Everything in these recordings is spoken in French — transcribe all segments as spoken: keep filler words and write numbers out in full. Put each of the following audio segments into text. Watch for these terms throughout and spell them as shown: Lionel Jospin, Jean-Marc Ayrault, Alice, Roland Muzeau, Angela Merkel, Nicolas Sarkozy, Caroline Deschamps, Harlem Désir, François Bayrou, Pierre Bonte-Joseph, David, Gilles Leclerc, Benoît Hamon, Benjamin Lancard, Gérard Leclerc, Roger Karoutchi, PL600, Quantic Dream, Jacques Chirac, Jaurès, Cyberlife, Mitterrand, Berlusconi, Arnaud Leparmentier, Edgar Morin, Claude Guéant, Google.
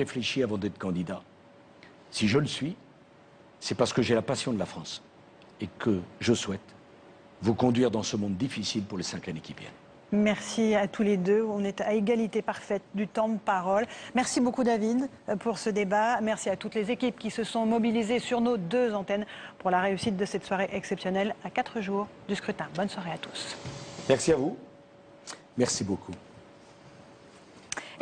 réfléchi avant d'être candidat. Si je le suis, c'est parce que j'ai la passion de la France et que je souhaite vous conduire dans ce monde difficile pour les cinq années qui viennent. Merci à tous les deux. On est à égalité parfaite du temps de parole. Merci beaucoup David pour ce débat. Merci à toutes les équipes qui se sont mobilisées sur nos deux antennes pour la réussite de cette soirée exceptionnelle à quatre jours du scrutin. Bonne soirée à tous. Merci à vous. Merci beaucoup.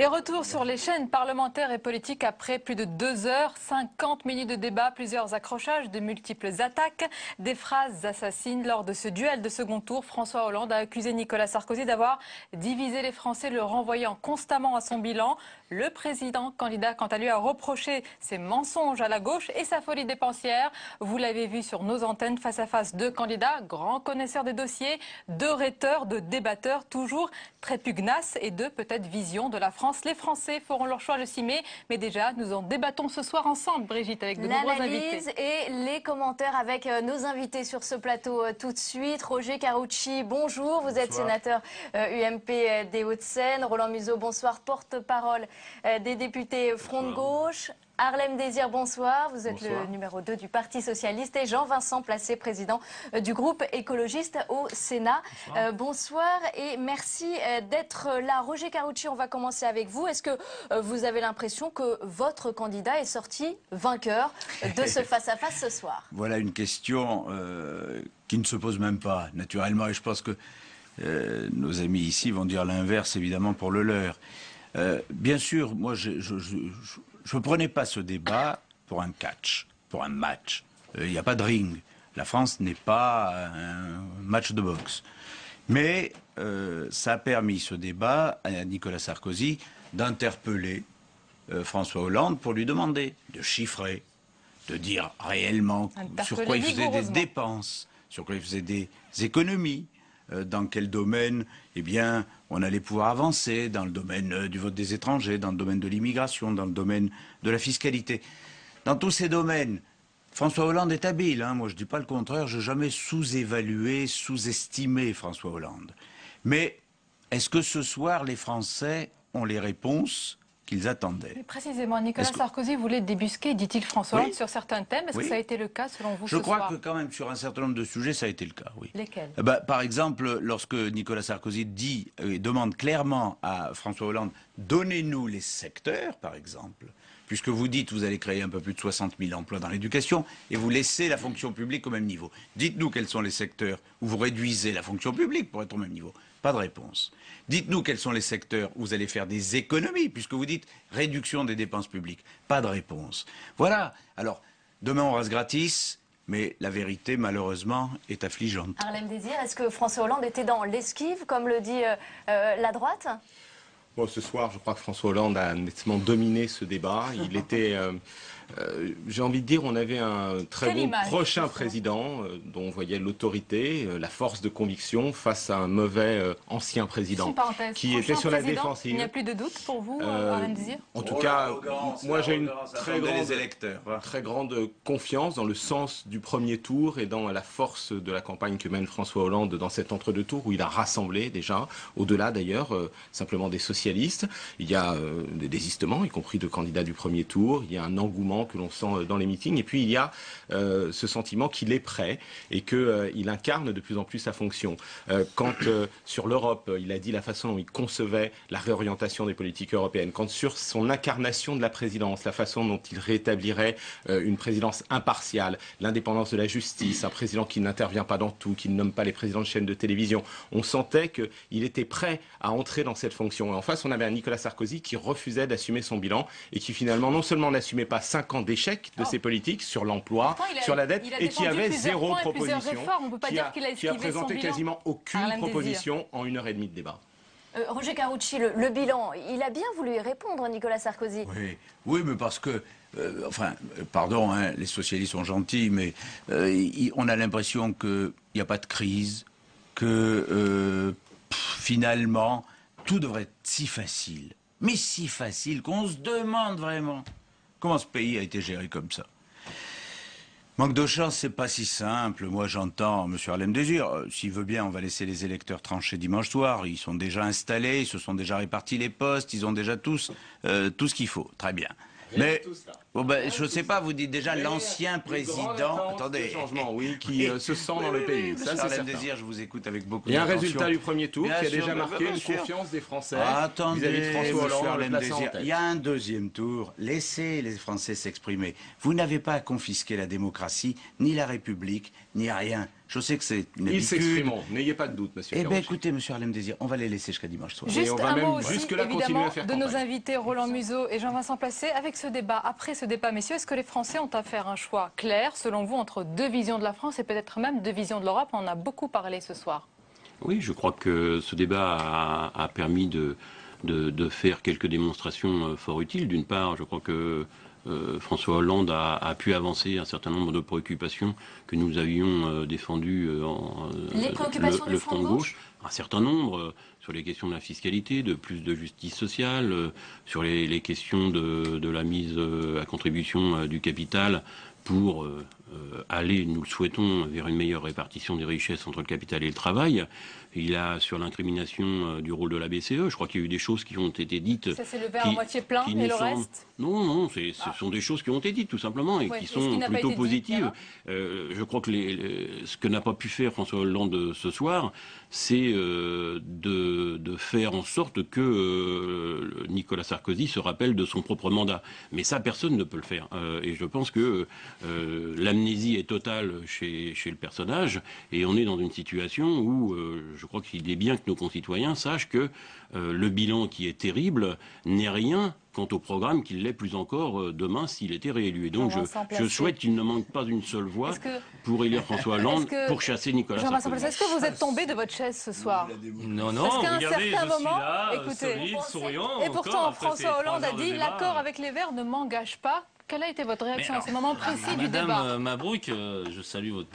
Et retour sur les chaînes parlementaires et politiques après plus de deux heures, cinquante minutes de débat, plusieurs accrochages, de multiples attaques, des phrases assassines. Lors de ce duel de second tour, François Hollande a accusé Nicolas Sarkozy d'avoir divisé les Français, le renvoyant constamment à son bilan. Le président candidat, quant à lui, a reproché ses mensonges à la gauche et sa folie dépensière. Vous l'avez vu sur nos antennes, face à face, deux candidats, grands connaisseurs des dossiers, deux rhéteurs, deux débatteurs, toujours très pugnaces et deux, peut-être, visions de la France. Les Français feront leur choix le six mai, mais déjà nous en débattons ce soir ensemble, Brigitte, avec de nombreux invités. L'analyse et les commentaires avec nos invités sur ce plateau tout de suite. Roger Karoutchi, bonjour, vous êtes sénateur U M P des Hauts-de-Seine. Roland Muzeau, bonsoir, porte-parole des députés Front de Gauche. Harlem Désir, bonsoir. Vous êtes bonsoir. Le numéro deux du Parti Socialiste et Jean-Vincent Placé, président du groupe écologiste au Sénat. Bonsoir, euh, bonsoir et merci d'être là. Roger Karoutchi, on va commencer avec vous. Est-ce que vous avez l'impression que votre candidat est sorti vainqueur de ce face-à-face ce soir? Voilà une question euh, qui ne se pose même pas, naturellement. Et je pense que euh, nos amis ici vont dire l'inverse, évidemment, pour le leur. Euh, bien sûr, moi, je... je, je, je Je ne prenais pas ce débat pour un catch, pour un match. Il euh, n'y a pas de ring. La France n'est pas un match de boxe. Mais euh, ça a permis ce débat à Nicolas Sarkozy d'interpeller euh, François Hollande pour lui demander de chiffrer, de dire réellement sur quoi il faisait des dépenses, sur quoi il faisait des économies, euh, dans quel domaine eh bien, on allait pouvoir avancer dans le domaine du vote des étrangers, dans le domaine de l'immigration, dans le domaine de la fiscalité. Dans tous ces domaines, François Hollande est habile. Hein, moi, je ne dis pas le contraire. Je n'ai jamais sous-évalué, sous-estimé François Hollande. Mais est-ce que ce soir, les Français ont les réponses qu'ils attendaient? Mais précisément, Nicolas que... Sarkozy voulait débusquer, dit-il, François Hollande, oui. sur certains thèmes. Est-ce oui. que ça a été le cas, selon vous, Je ce crois soir que, quand même, sur un certain nombre de sujets, ça a été le cas, oui. Lesquels? eh ben, Par exemple, lorsque Nicolas Sarkozy dit et demande clairement à François Hollande « Donnez-nous les secteurs », par exemple, puisque vous dites vous allez créer un peu plus de soixante mille emplois dans l'éducation et vous laissez la fonction publique au même niveau. Dites-nous quels sont les secteurs où vous réduisez la fonction publique pour être au même niveau. Pas de réponse. Dites-nous quels sont les secteurs où vous allez faire des économies, puisque vous dites réduction des dépenses publiques. Pas de réponse. Voilà. Alors, demain on rase gratis, mais la vérité, malheureusement, est affligeante. Harlem Désir, est-ce que François Hollande était dans l'esquive, comme le dit euh, euh, la droite ? Bon, ce soir, je crois que François Hollande a nettement dominé ce débat. Il était... Euh, Euh, j'ai envie de dire, on avait un très bon prochain président euh, dont on voyait l'autorité, euh, la force de conviction face à un mauvais euh, ancien président qui était sur la défensive. Il n'y a plus de doute pour vous, euh, Harlem Désir ? En tout cas, moi j'ai une très grande, très grande confiance dans le sens du premier tour et dans la force de la campagne que mène François Hollande dans cet entre-deux tours où il a rassemblé déjà, au-delà d'ailleurs, euh, simplement des socialistes. Il y a euh, des désistements, y compris de candidats du premier tour. Il y a un engouement que l'on sent dans les meetings. Et puis, il y a euh, ce sentiment qu'il est prêt et qu'il euh, incarne de plus en plus sa fonction. Euh, quand, euh, sur l'Europe, il a dit la façon dont il concevait la réorientation des politiques européennes. Quand, sur son incarnation de la présidence, la façon dont il rétablirait euh, une présidence impartiale, l'indépendance de la justice, un président qui n'intervient pas dans tout, qui ne nomme pas les présidents de chaînes de télévision, on sentait qu'il était prêt à entrer dans cette fonction. Et en face, on avait un Nicolas Sarkozy qui refusait d'assumer son bilan et qui, finalement, non seulement n'assumait pas cinq ans d'échec de oh. ses politiques sur l'emploi, sur la dette, et qui avait zéro proposition, qui a, qui a présenté quasiment aucune proposition en une heure et demie de débat. Euh, Roger Karoutchi, le, le bilan, il a bien voulu y répondre, Nicolas Sarkozy. Oui, oui mais parce que, euh, enfin, pardon, hein, les socialistes sont gentils, mais euh, y, on a l'impression qu'il n'y a pas de crise, que euh, pff, finalement, tout devrait être si facile, mais si facile qu'on se demande vraiment comment ce pays a été géré comme ça. Manque de chance, c'est pas si simple. Moi, j'entends M. Harlem Désir. Euh, S'il veut bien, on va laisser les électeurs trancher dimanche soir. Ils sont déjà installés, ils se sont déjà répartis les postes, ils ont déjà tous euh, tout ce qu'il faut. Très bien. Rien mais tout ça. Bon ben, je ne sais pas, vous dites déjà l'ancien président attendez, changement, oui, qui et, euh, se sent oui, dans oui, le pays. Oui, ça, ça c'est le désir, je vous écoute avec beaucoup d'attention. Il y a un résultat du premier tour bien qui a sûr, déjà marqué une sûr. confiance des Français vis-à-vis ah, -vis de François Hollande. Le désir. Il y a un deuxième tour. Laissez les Français s'exprimer. Vous n'avez pas à confisquer la démocratie, ni la République, ni rien. Je sais que c'est une habitude. Ils s'exprimeront, n'ayez pas de doute, monsieur Karoutchi. Eh bien, écoutez, monsieur Harlem Désir, on va les laisser jusqu'à dimanche soir. Juste et on va un même mot aussi, jusque-là continuer à faire de campagne. Nos invités, Roland Muzeau et Jean-Vincent Placé. Avec ce débat, après ce débat, messieurs, est-ce que les Français ont à faire un choix clair, selon vous, entre deux visions de la France et peut-être même deux visions de l'Europe? On en a beaucoup parlé ce soir. Oui, je crois que ce débat a, a permis de, de, de faire quelques démonstrations fort utiles. D'une part, je crois que Euh, François Hollande a, a pu avancer un certain nombre de préoccupations que nous avions euh, défendues euh, en euh, le, le front de gauche. Un certain nombre euh, sur les questions de la fiscalité, de plus de justice sociale, euh, sur les, les questions de, de la mise euh, à contribution euh, du capital pour euh, euh, aller, nous le souhaitons, vers une meilleure répartition des richesses entre le capital et le travail. Il a sur l'incrimination euh, du rôle de la B C E, je crois qu'il y a eu des choses qui ont été dites... Ça c'est le verre à moitié plein, et le sont... reste Non, non, ce ah. sont des choses qui ont été dites tout simplement et ouais, qui sont qui plutôt positives. Dit, euh, je crois que les, les, ce que n'a pas pu faire François Hollande ce soir, c'est euh, de, de faire en sorte que euh, Nicolas Sarkozy se rappelle de son propre mandat. Mais ça, personne ne peut le faire. Euh, et je pense que euh, l'amnésie est totale chez, chez le personnage et on est dans une situation où... Euh, je crois qu'il est bien que nos concitoyens sachent que euh, le bilan qui est terrible n'est rien quant au programme qu'il l'est plus encore euh, demain s'il était réélu. Et donc je, je souhaite qu'il ne manque pas une seule voix que... pour élire François Hollande, pour chasser Nicolas Sarkozy. Est-ce que vous êtes tombé de votre chaise ce soir? Non, non, parce qu'à un certain moment, là, écoutez, solide, souriant, et pourtant François Hollande a dit l'accord avec les Verts ne m'engage pas. Quelle a été votre réaction alors, à ce moment précis Madame du débat? Madame Mabrouk, euh, je salue votre,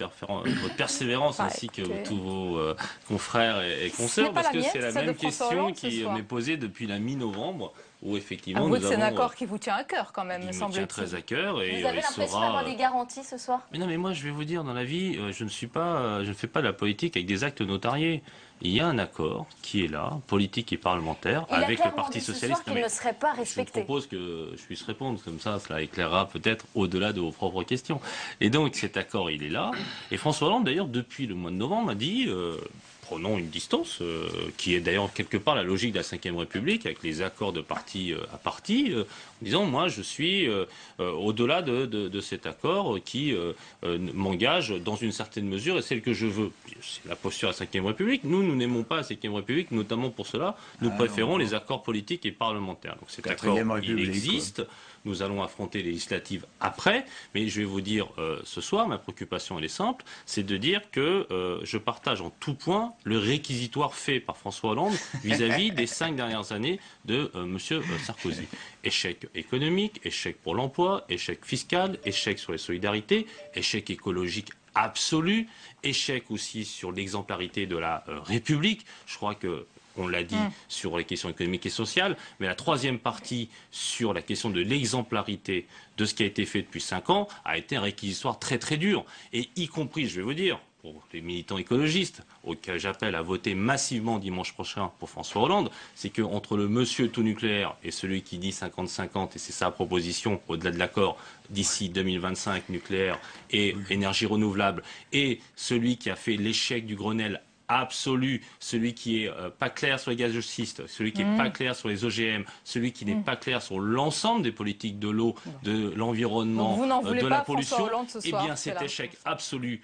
votre persévérance bah, ainsi que okay. tous vos euh, confrères et, et consoeurs, parce que c'est la même question qui m'est posée depuis la mi-novembre, où effectivement nous avons... C'est un accord qui vous tient à cœur quand même, me semble-t-il. Qui me tient très à cœur. Et vous avez l'impression d'avoir des garanties ce soir? Mais non, mais moi je vais vous dire, dans la vie, je ne suis pas, je ne fais pas de la politique avec des actes notariés. Il y a un accord qui est là, politique et parlementaire, et avec le Parti socialiste. Il ne serait pas respecté. Je propose que je puisse répondre, comme ça, cela éclairera peut-être au-delà de vos propres questions. Et donc cet accord, il est là. Et François Hollande, d'ailleurs, depuis le mois de novembre, a dit euh, prenons une distance, euh, qui est d'ailleurs quelque part la logique de la cinquième République, avec les accords de parti euh, à parti, euh, en disant moi, je suis euh, euh, au-delà de, de, de cet accord qui euh, euh, m'engage dans une certaine mesure et celle que je veux. C'est la posture de la cinquième République. Nous, nous Nous n'aimons pas la cinquième République, notamment pour cela, nous ah, préférons non, non. les accords politiques et parlementaires. Donc cet accord, il existe, quoi. Nous allons affronter les législatives après, mais je vais vous dire euh, ce soir, ma préoccupation elle est simple, c'est de dire que euh, je partage en tout point le réquisitoire fait par François Hollande vis-à-vis -vis des cinq dernières années de euh, Monsieur euh, Sarkozy. Échec économique, échec pour l'emploi, échec fiscal, échec sur les solidarités, échec écologique absolu, échec aussi sur l'exemplarité de la euh, République. Je crois que on l'a dit mmh. sur les questions économiques et sociales, mais la troisième partie sur la question de l'exemplarité de ce qui a été fait depuis cinq ans a été un réquisitoire très très dur, et y compris, je vais vous dire, pour les militants écologistes, auxquels j'appelle à voter massivement dimanche prochain pour François Hollande, c'est qu'entre le monsieur tout nucléaire et celui qui dit cinquante cinquante, et c'est sa proposition, au-delà de l'accord, d'ici deux mille vingt-cinq, nucléaire et énergie renouvelable, et celui qui a fait l'échec du Grenelle absolu, celui qui est euh, pas clair sur les gaz de schiste, celui qui mmh. est pas clair sur les O G M, celui qui n'est mmh. pas clair sur l'ensemble des politiques de l'eau, de l'environnement, euh, de pas, la pollution, eh bien cet échec absolu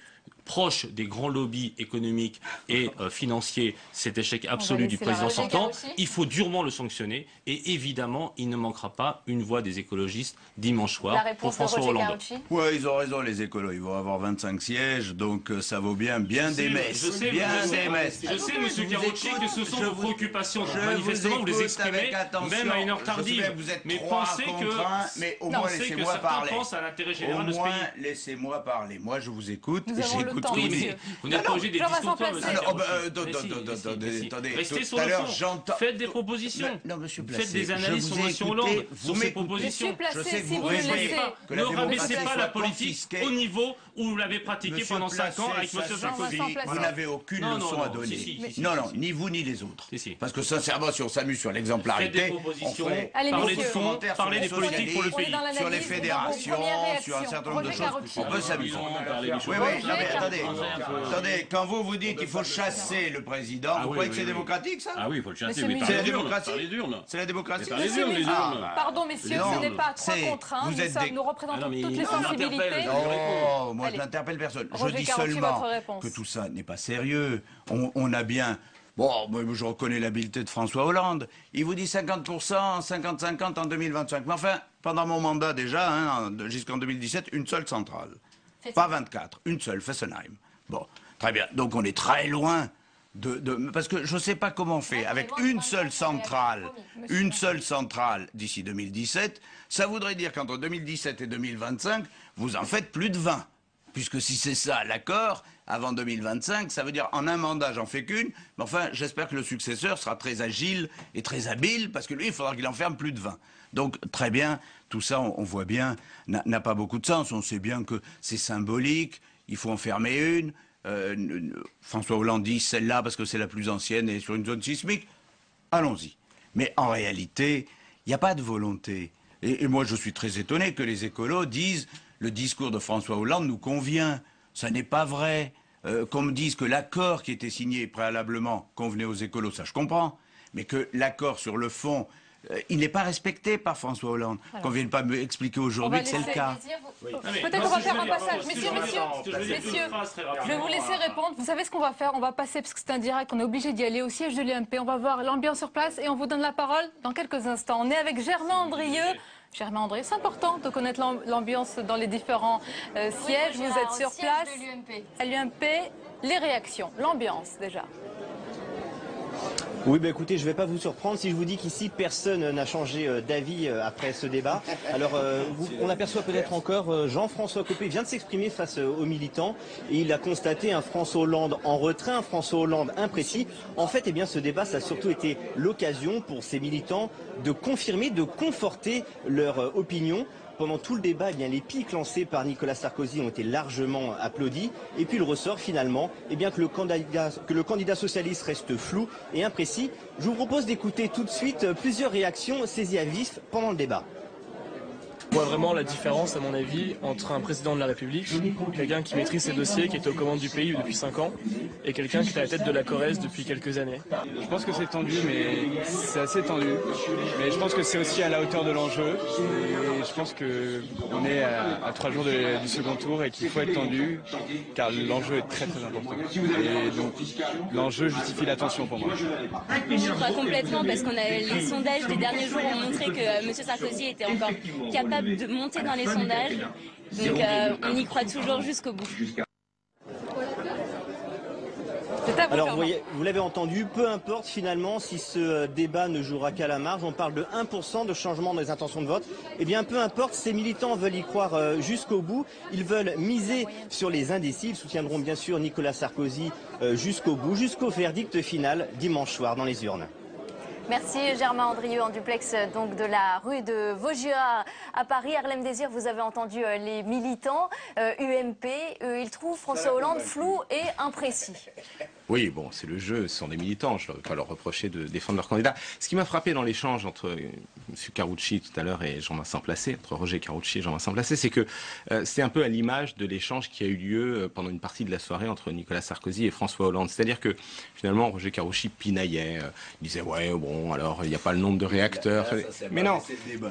proche des grands lobbies économiques et euh, financiers, cet échec absolu du président sortant, il faut durement le sanctionner. Et évidemment, il ne manquera pas une voix des écologistes dimanche soir pour François Hollande. Oui, ils ont raison, les écolos. Ils vont avoir vingt-cinq sièges, donc euh, ça vaut bien bien des messes. Je sais, bien je des messes. Je sais, Monsieur Karoutchi, que ce sont vos préoccupations. Vous manifestement, vous, vous les exprimez, même à une heure tardive. Sais, vous êtes mais pensez que, un, mais au moins, laissez-moi parler. Au moins, laissez-moi parler. Moi, je vous écoute. J'écoute temps, monsieur. Vous n'êtes pas obligé d'être discourtois, monsieur. Attendez, restez sur le fond. Faites des propositions. Faites des analyses sur M. Hollande, sur ses propositions. Je sais que vous raisonnez pas. Ne rabaissez pas la politique au niveau où vous l'avez pratiquée pendant cinq ans avec M. Sarkozy. Vous n'avez aucune leçon à donner. Non, non, ni vous ni les autres. Parce que sincèrement, si on s'amuse sur l'exemplarité, on fait parler de fond, parler des politiques pour le pays. Sur les fédérations, sur un certain nombre de choses. On peut s'amuser. Oui, oui, non, mais attendez, attendez, quand vous vous dites qu'il faut chasser le président, ah, vous croyez oui, oui, que c'est oui. démocratique, ça? Ah oui, il faut le chasser, mais c'est la démocratie. C'est la démocratie. Pardon, messieurs, ce n'est pas trois contre un, nous, nous représentons ah, non, toutes les sensibilités. Non, moi je n'interpelle personne. Je dis seulement que tout ça n'est pas sérieux. On a bien... Bon, moi, je reconnais l'habileté de François Hollande. Il vous dit cinquante pour cent, cinquante cinquante en deux mille vingt-cinq. Mais enfin, pendant mon mandat déjà, hein, jusqu'en deux mille dix-sept, une seule centrale. Pas vingt-quatre, une seule, Fessenheim. Bon, très bien. Donc on est très loin de... de parce que je ne sais pas comment on fait. Avec une seule centrale, une seule centrale d'ici deux mille dix-sept, ça voudrait dire qu'entre deux mille dix-sept et deux mille vingt-cinq, vous en faites plus de vingt. Puisque si c'est ça l'accord, avant deux mille vingt-cinq, ça veut dire en un mandat, j'en fais qu'une. Mais enfin, j'espère que le successeur sera très agile et très habile, parce que lui, il faudra qu'il en ferme plus de vingt. Donc, très bien, tout ça, on, on voit bien, n'a pas beaucoup de sens. On sait bien que c'est symbolique, il faut en fermer une. Euh, François Hollande dit celle-là, parce que c'est la plus ancienne et sur une zone sismique. Allons-y. Mais en réalité, il n'y a pas de volonté. Et, et moi, je suis très étonné que les écolos disent... Le discours de François Hollande nous convient. Ça n'est pas vrai. Euh, qu'on me dise que l'accord qui était signé préalablement convenait aux écolos, ça je comprends. Mais que l'accord sur le fond, euh, il n'est pas respecté par François Hollande. Voilà. Qu'on ne vienne pas me expliquer aujourd'hui que c'est le cas. Vous... Oui. Peut-être qu'on va faire un passage. Messieurs, messieurs, messieurs, je vais vous laisser répondre. Vous savez ce qu'on va faire? On va passer, parce que c'est un direct, on est obligé d'y aller au siège de l'U M P. On va voir l'ambiance sur place et on vous donne la parole dans quelques instants. On est avec Germain Andrieux. Germain Andrieux, c'est important de connaître l'ambiance dans les différents euh, sièges. Oui, vous êtes sur place. À l'U M P, les réactions, l'ambiance déjà. Oui, bah écoutez, je ne vais pas vous surprendre si je vous dis qu'ici, personne n'a changé d'avis après ce débat. Alors, euh, vous, on aperçoit peut-être encore Jean-François Copé vient de s'exprimer face aux militants. Et il a constaté un François Hollande en retrait, un François Hollande imprécis. En fait, eh bien, ce débat, ça a surtout été l'occasion pour ces militants de confirmer, de conforter leur opinion. Pendant tout le débat, eh bien, les piques lancées par Nicolas Sarkozy ont été largement applaudis. Et puis le ressort finalement, eh bien, que, le candidat, que le candidat socialiste reste flou et imprécis. Je vous propose d'écouter tout de suite plusieurs réactions saisies à vif pendant le débat. On voit vraiment la différence, à mon avis, entre un président de la République, quelqu'un qui maîtrise ses dossiers, qui est aux commandes du pays depuis cinq ans, et quelqu'un qui est à la tête de la Corrèze depuis quelques années. Je pense que c'est tendu, mais c'est assez tendu. Mais je pense que c'est aussi à la hauteur de l'enjeu. Et je pense qu'on est à, à trois jours de, du second tour et qu'il faut être tendu, car l'enjeu est très très important. Et donc, l'enjeu justifie l'attention pour moi. Je crois complètement, parce que les sondages des derniers jours ont montré que M. Sarkozy était encore capable de monter dans les sondages, donc euh, on y croit toujours jusqu'au bout. Alors vous, vous l'avez entendu, peu importe finalement si ce débat ne jouera qu'à la marge, on parle de un pour cent de changement dans les intentions de vote, et bien peu importe, ces militants veulent y croire jusqu'au bout, ils veulent miser sur les indécis, ils soutiendront bien sûr Nicolas Sarkozy jusqu'au bout, jusqu'au verdict final dimanche soir dans les urnes. Merci Germain Andrieux en duplex donc de la rue de Vosgia à Paris. Harlem Désir, vous avez entendu les militants euh, U M P, euh, ils trouvent François Hollande flou et imprécis. Oui, bon, c'est le jeu, ce sont des militants, je ne vais pas leur reprocher de défendre leur candidat. Ce qui m'a frappé dans l'échange entre M. Karoutchi tout à l'heure et Jean-Vincent Placé, entre Roger Karoutchi et Jean-Vincent Placé, c'est que euh, c'est un peu à l'image de l'échange qui a eu lieu pendant une partie de la soirée entre Nicolas Sarkozy et François Hollande. C'est-à-dire que finalement Roger Karoutchi pinaillait, euh, il disait ouais, bon, alors il n'y a pas le nombre de réacteurs. Là, là, ça, mais non,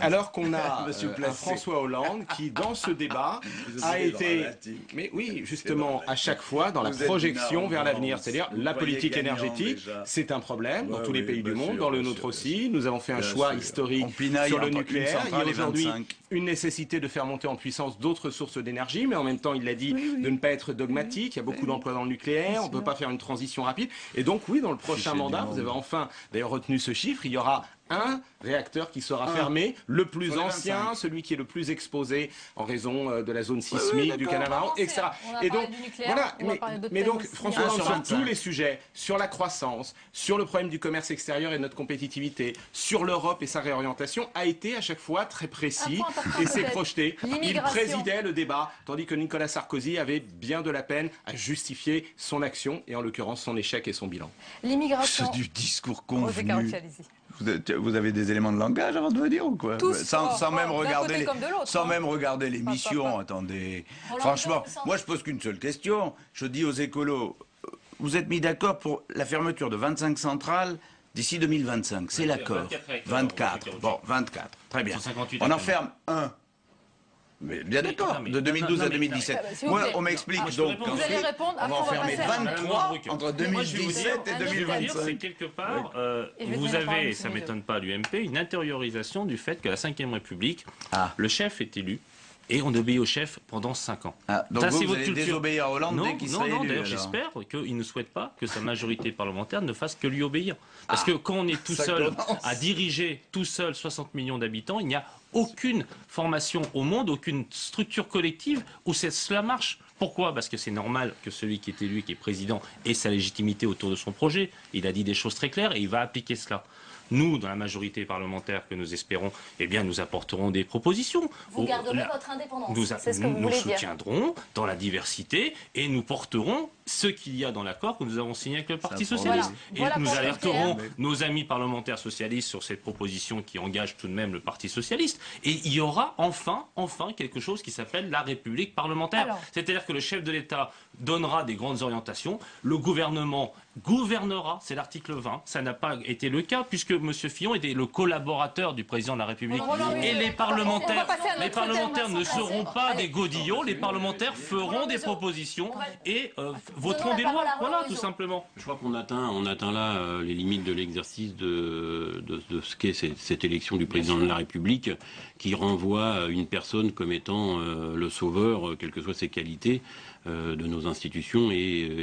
alors qu'on a Monsieur euh, François Hollande qui, dans ce débat, a été... Mais oui, justement, à chaque fois, dans la projection vers l'avenir. C'est-à-dire, la politique énergétique, c'est un problème dans tous les pays du monde, dans le nôtre aussi. Nous avons fait un choix historique sur le nucléaire. Il y a aujourd'hui une nécessité de faire monter en puissance d'autres sources d'énergie, mais en même temps, il l'a dit, de ne pas être dogmatique. Il y a beaucoup d'emplois dans le nucléaire, on ne peut pas faire une transition rapide. Et donc, oui, dans le prochain mandat, vous avez enfin, d'ailleurs, retenu ce chiffre, il y aura un réacteur qui sera un. fermé, le plus Sur ancien, celui qui est le plus exposé en raison de la zone sismique, oui, oui, du canal Marron, et cetera. Et donc, voilà, mais, mais donc, François Hollande, sur tous les sujets, sur la croissance, sur le problème du commerce extérieur et de notre compétitivité, sur l'Europe et sa réorientation, a été à chaque fois très précis et s'est projeté. Il présidait le débat, tandis que Nicolas Sarkozy avait bien de la peine à justifier son action, et en l'occurrence son échec et son bilan. L'immigration... C'est du discours convenu. Vous avez des éléments de langage avant de venir ou quoi? Tous sans sans, même, bon, regarder les, sans hein. même regarder l'émission, attendez. Roland Franchement, moi je pose qu'une seule question. Je dis aux écolos, vous êtes mis d'accord pour la fermeture de vingt-cinq centrales d'ici deux mille vingt-cinq. C'est l'accord. vingt-quatre. Bon, vingt-quatre. Très bien. On en ferme un. Mais bien d'accord, de deux mille douze non, non, à deux mille dix-sept. Non, non, si Moi, on m'explique. Ah, donc, vous allez répondre, on va en fermer vingt-trois entre deux mille dix-sept et deux mille vingt-cinq. C'est quelque part, euh, vous avez, ça ne m'étonne pas, l'U M P, une intériorisation du fait que la cinquième République, ah. le chef est élu et on obéit au chef pendant cinq ans. Ah, donc ça, vous, vous allez désobéir à Hollande dès qu'il sera élu. Non, non, d'ailleurs, j'espère qu'il ne souhaite pas que sa majorité parlementaire ne fasse que lui obéir. Parce que quand on est tout seul à diriger tout seul soixante millions d'habitants, il n'y a aucune formation au monde, aucune structure collective où cela marche. Pourquoi? Parce que c'est normal que celui qui est élu, qui est président, ait sa légitimité autour de son projet. Il a dit des choses très claires et il va appliquer cela. Nous, dans la majorité parlementaire que nous espérons, eh bien, nous apporterons des propositions. Vous garderez la... votre indépendance, nous, a... ce que vous nous soutiendrons dire. Dans la diversité et nous porterons ce qu'il y a dans l'accord que nous avons signé avec le Parti socialiste. Voilà. Et voilà, nous alerterons dire, hein. nos amis parlementaires socialistes sur cette proposition qui engage tout de même le Parti socialiste. Et il y aura enfin, enfin quelque chose qui s'appelle la République parlementaire. C'est-à-dire que le chef de l'État donnera des grandes orientations, le gouvernement gouvernera, c'est l'article vingt, ça n'a pas été le cas puisque M. Fillon était le collaborateur du président de la République. Roland, et les parlementaires, les parlementaires ne seront pas des godillots, les parlementaires feront des propositions et euh, voteront des lois, voilà tout simplement. Je crois qu'on atteint, on atteint là euh, les limites de l'exercice de, de, de ce qu'est cette, cette élection du président de la République qui renvoie une personne comme étant euh, le sauveur, euh, quelles que soient ses qualités, euh, de nos institutions et,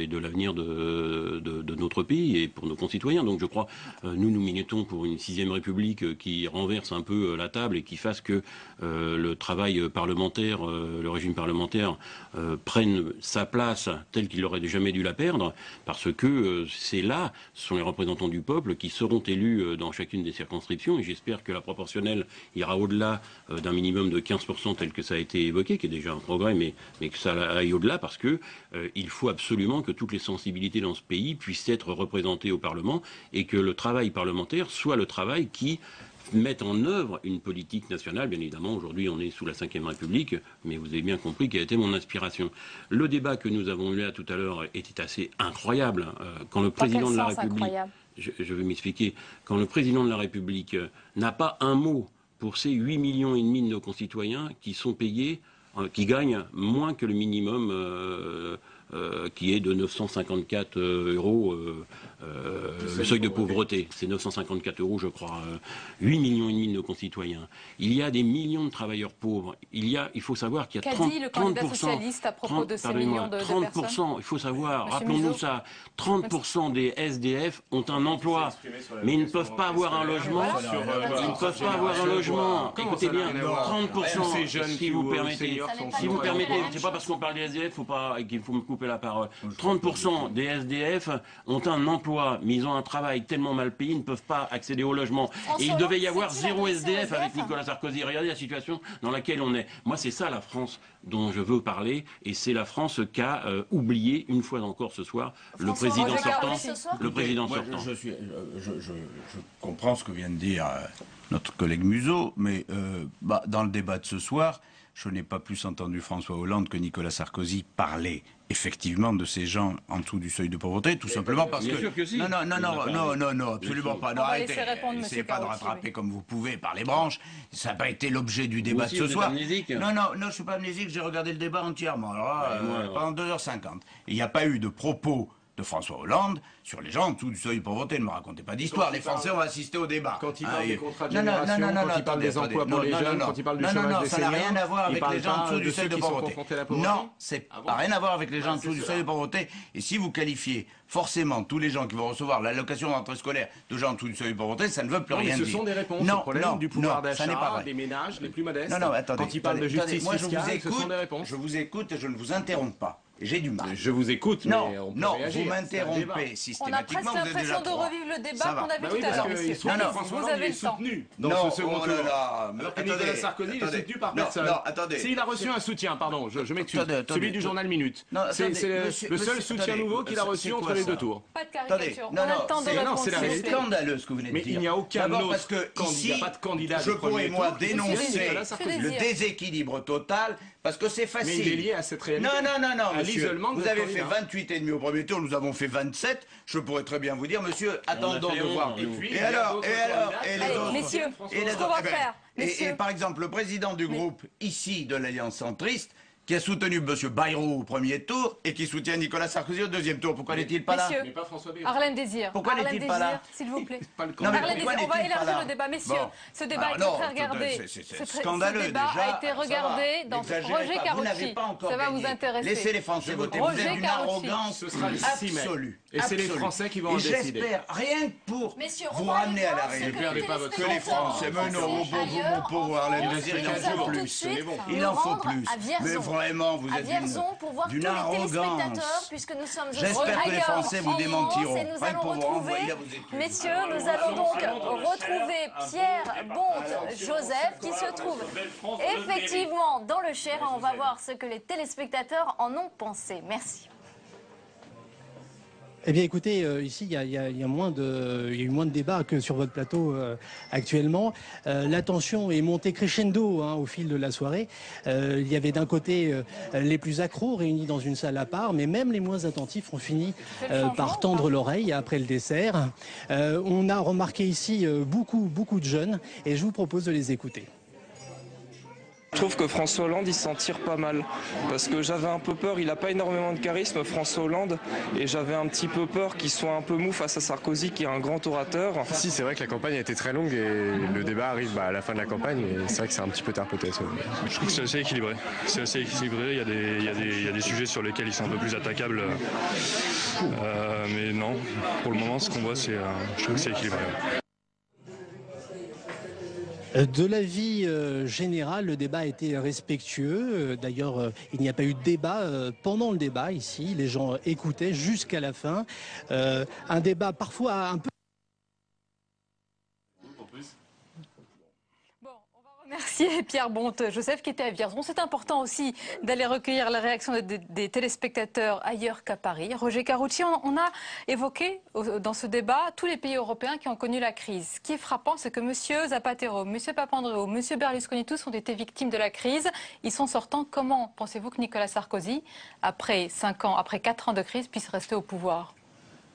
et de l'avenir de, de, de notre pays et pour nos concitoyens. Donc je crois, euh, nous nous militons pour une sixième République qui renverse un peu la table et qui fasse que euh, le travail parlementaire, euh, le régime parlementaire euh, prenne sa place telle qu'il n'aurait jamais dû la perdre, parce que euh, c'est là, ce sont les représentants du peuple qui seront élus euh, dans chacune des circonscriptions, et j'espère que la proportionnelle ira au-delà euh, d'un minimum de quinze pour cent tel que ça a été évoqué, qui est déjà un progrès, mais, mais que ça aille au-delà, parce que euh, il faut absolument que toutes les sensibilités dans ce pays puissent être représentées au Parlement, et que le travail parlementaire soit le travail qui mette en œuvre une politique nationale. Bien évidemment, aujourd'hui, on est sous la cinquième République, mais vous avez bien compris quelle a été mon inspiration. Le débat que nous avons eu là tout à l'heure était assez incroyable. Quand le président de la République, je, je vais m'expliquer, quand le président de la République n'a pas un mot pour ces huit millions et demi de nos concitoyens qui sont payés, qui gagnent moins que le minimum euh, Euh, qui est de neuf cent cinquante-quatre euh, euros, euh, euh, le seuil de pauvreté. C'est neuf cent cinquante-quatre euros, je crois. Euh, huit millions et demi de nos concitoyens. Il y a des millions de travailleurs pauvres. Il y a, il faut savoir qu'il y a trente pour cent... Qu'a dit le candidat socialiste à propos de ces millions de, de personnes ? Il faut savoir, rappelons-nous ça, trente pour cent des S D F ont un emploi, mais ils ne peuvent pas avoir un logement. Ils ne peuvent pas avoir un logement. Écoutez bien, trente pour cent, si vous permettez, si vous permettez, c'est pas parce qu'on parle des S D F, faut pas, qu'il faut me couper la parole. trente pour cent des S D F ont un emploi, mais ils ont un travail tellement mal payé, ils ne peuvent pas accéder au logement. Et il devait y avoir zéro S D F avec Nicolas Sarkozy. Regardez la situation dans laquelle on est. Moi, c'est ça la France dont je veux parler, et c'est la France qu'a euh, oublié une fois encore ce soir le président sortant. Le président sortant. Je, je, je, je, je comprends ce que vient de dire euh, notre collègue Muzeau, mais euh, bah, dans le débat de ce soir, je n'ai pas plus entendu François Hollande que Nicolas Sarkozy parler effectivement de ces gens en dessous du seuil de pauvreté, tout simplement parce que... que si. Non, non, non, non, non, non, non, absolument pas. Arrêtez, n'essayez pas de rattraper comme vous pouvez par les branches. Ça n'a pas été l'objet du débat de ce soir. Non, non, non, je ne suis pas amnésique, j'ai regardé le débat entièrement. Alors, euh, pendant deux heures cinquante. Il n'y a pas eu de propos de François Hollande sur les gens en dessous du seuil de pauvreté. Ne me racontez pas d'histoire. Les Français ont assisté au débat. Quand il parle des contrats de génération, quand il parle des emplois pour les jeunes, quand il parle du chômage des seniors, ça n'a rien à voir avec les gens en dessous du seuil de pauvreté. Non, ça n'a rien à voir avec les gens en dessous du seuil de pauvreté. Et si vous qualifiez forcément tous les gens qui vont recevoir l'allocation d'entrée scolaire de gens en dessous du seuil de pauvreté, ça ne veut plus rien dire. Ce sont des réponses au problème du pouvoir d'achat des ménages les plus modestes. Non, non, attendez. Quand il parle de justice fiscale, ce sont des réponses. Je vous écoute et je ne vous interromps pas. J'ai du mal. Je vous écoute, mais non, on peut non, réagir. Vous m'interrompez systématiquement. On a presque l'impression de revivre le débat qu'on avait bah oui, tout à l'heure. Non, non, François Hollande est soutenu dans non, ce second oh tour. Nicolas Sarkozy est soutenu par personne. Non, non, attendez. S'il a reçu un soutien, pardon, je, je m'excuse, celui attendez, du journal Minute. C'est le seul soutien nouveau qu'il a reçu entre les deux tours. Pas de caricature. On a le temps de répondre. C'est scandaleux ce que vous venez de dire. Mais il n'y a aucun autre candidat. Je pourrais, moi, dénoncer le déséquilibre total parce que c'est facile. Mais il est lié à cette réalité. Non, non, non, non. Monsieur, vous avez fait vingt-huit et demi au premier tour, nous avons fait vingt-sept. Je pourrais très bien vous dire, monsieur, attendons de voir. Et, puis, et, et alors, et alors, et les Allez, autres. Messieurs, et les ce qu'on va faire. Et, et par exemple, le président du groupe, Mais... ici, de l'Alliance centriste, qui a soutenu monsieur Bayrou au premier tour et qui soutient Nicolas Sarkozy au deuxième tour. Pourquoi n'est-il pas là? Mais pas François Bayrou. Harlem Désir. Pourquoi n'est-il pas là? S'il vous plaît. Pas le non, mais Désir, on va élargir le débat. Messieurs, bon. ce débat alors, a été très regardé. C'est scandaleux. Ce débat déjà, a été regardé dans Roger Karoutchi. Ça va vous intéresser. Laissez les Français voter. Vous êtes d'une arrogance absolue. Et c'est les Français qui vont en décider. J'espère, rien que pour vous ramener à la réalité. Que les Français menent au pauvre Harlem Désir. Il en faut plus. Il en faut plus. Vraiment, vous êtes d'une arrogance. J'espère que les Français vous démentiront. Et nous allons retrouver, messieurs, nous allons donc retrouver Pierre Bonte-Joseph qui se trouve effectivement dans le Cher. On va voir ce que les téléspectateurs en ont pensé. Merci. Eh bien écoutez, euh, ici il y a, y a, y a moins de, il y a eu moins de débats que sur votre plateau euh, actuellement. Euh, la tension est montée crescendo hein, au fil de la soirée. Euh, il y avait d'un côté euh, les plus accros réunis dans une salle à part, mais même les moins attentifs ont fini euh, par tendre l'oreille après le dessert. Euh, on a remarqué ici euh, beaucoup, beaucoup de jeunes et je vous propose de les écouter. Je trouve que François Hollande, il s'en tire pas mal, parce que j'avais un peu peur, il n'a pas énormément de charisme, François Hollande, et j'avais un petit peu peur qu'il soit un peu mou face à Sarkozy, qui est un grand orateur. Si, c'est vrai que la campagne a été très longue, et le débat arrive bah, à la fin de la campagne, et c'est vrai que c'est un petit peu tard peut-être. Je trouve que c'est assez équilibré, c'est assez équilibré, il y, a des, il, y a des, il y a des sujets sur lesquels ils sont un peu plus attaquables, euh, mais non, pour le moment, ce qu'on voit, c'est, euh, je trouve que c'est équilibré. De l'avis euh, général, le débat a été respectueux. D'ailleurs, euh, il n'y a pas eu de débat euh, pendant le débat ici. Les gens euh, écoutaient jusqu'à la fin. Euh, un débat parfois un peu... Merci Pierre Bonte-Joseph qui était à Vierzon. C'est important aussi d'aller recueillir la réaction des, des téléspectateurs ailleurs qu'à Paris. Roger Karoutchi, on, on a évoqué dans ce débat tous les pays européens qui ont connu la crise. Ce qui est frappant, c'est que monsieur Zapatero, monsieur Papandreou, monsieur Berlusconi, tous ont été victimes de la crise. Ils sont sortants. Comment pensez-vous que Nicolas Sarkozy, après cinq ans, après quatre ans de crise, puisse rester au pouvoir ?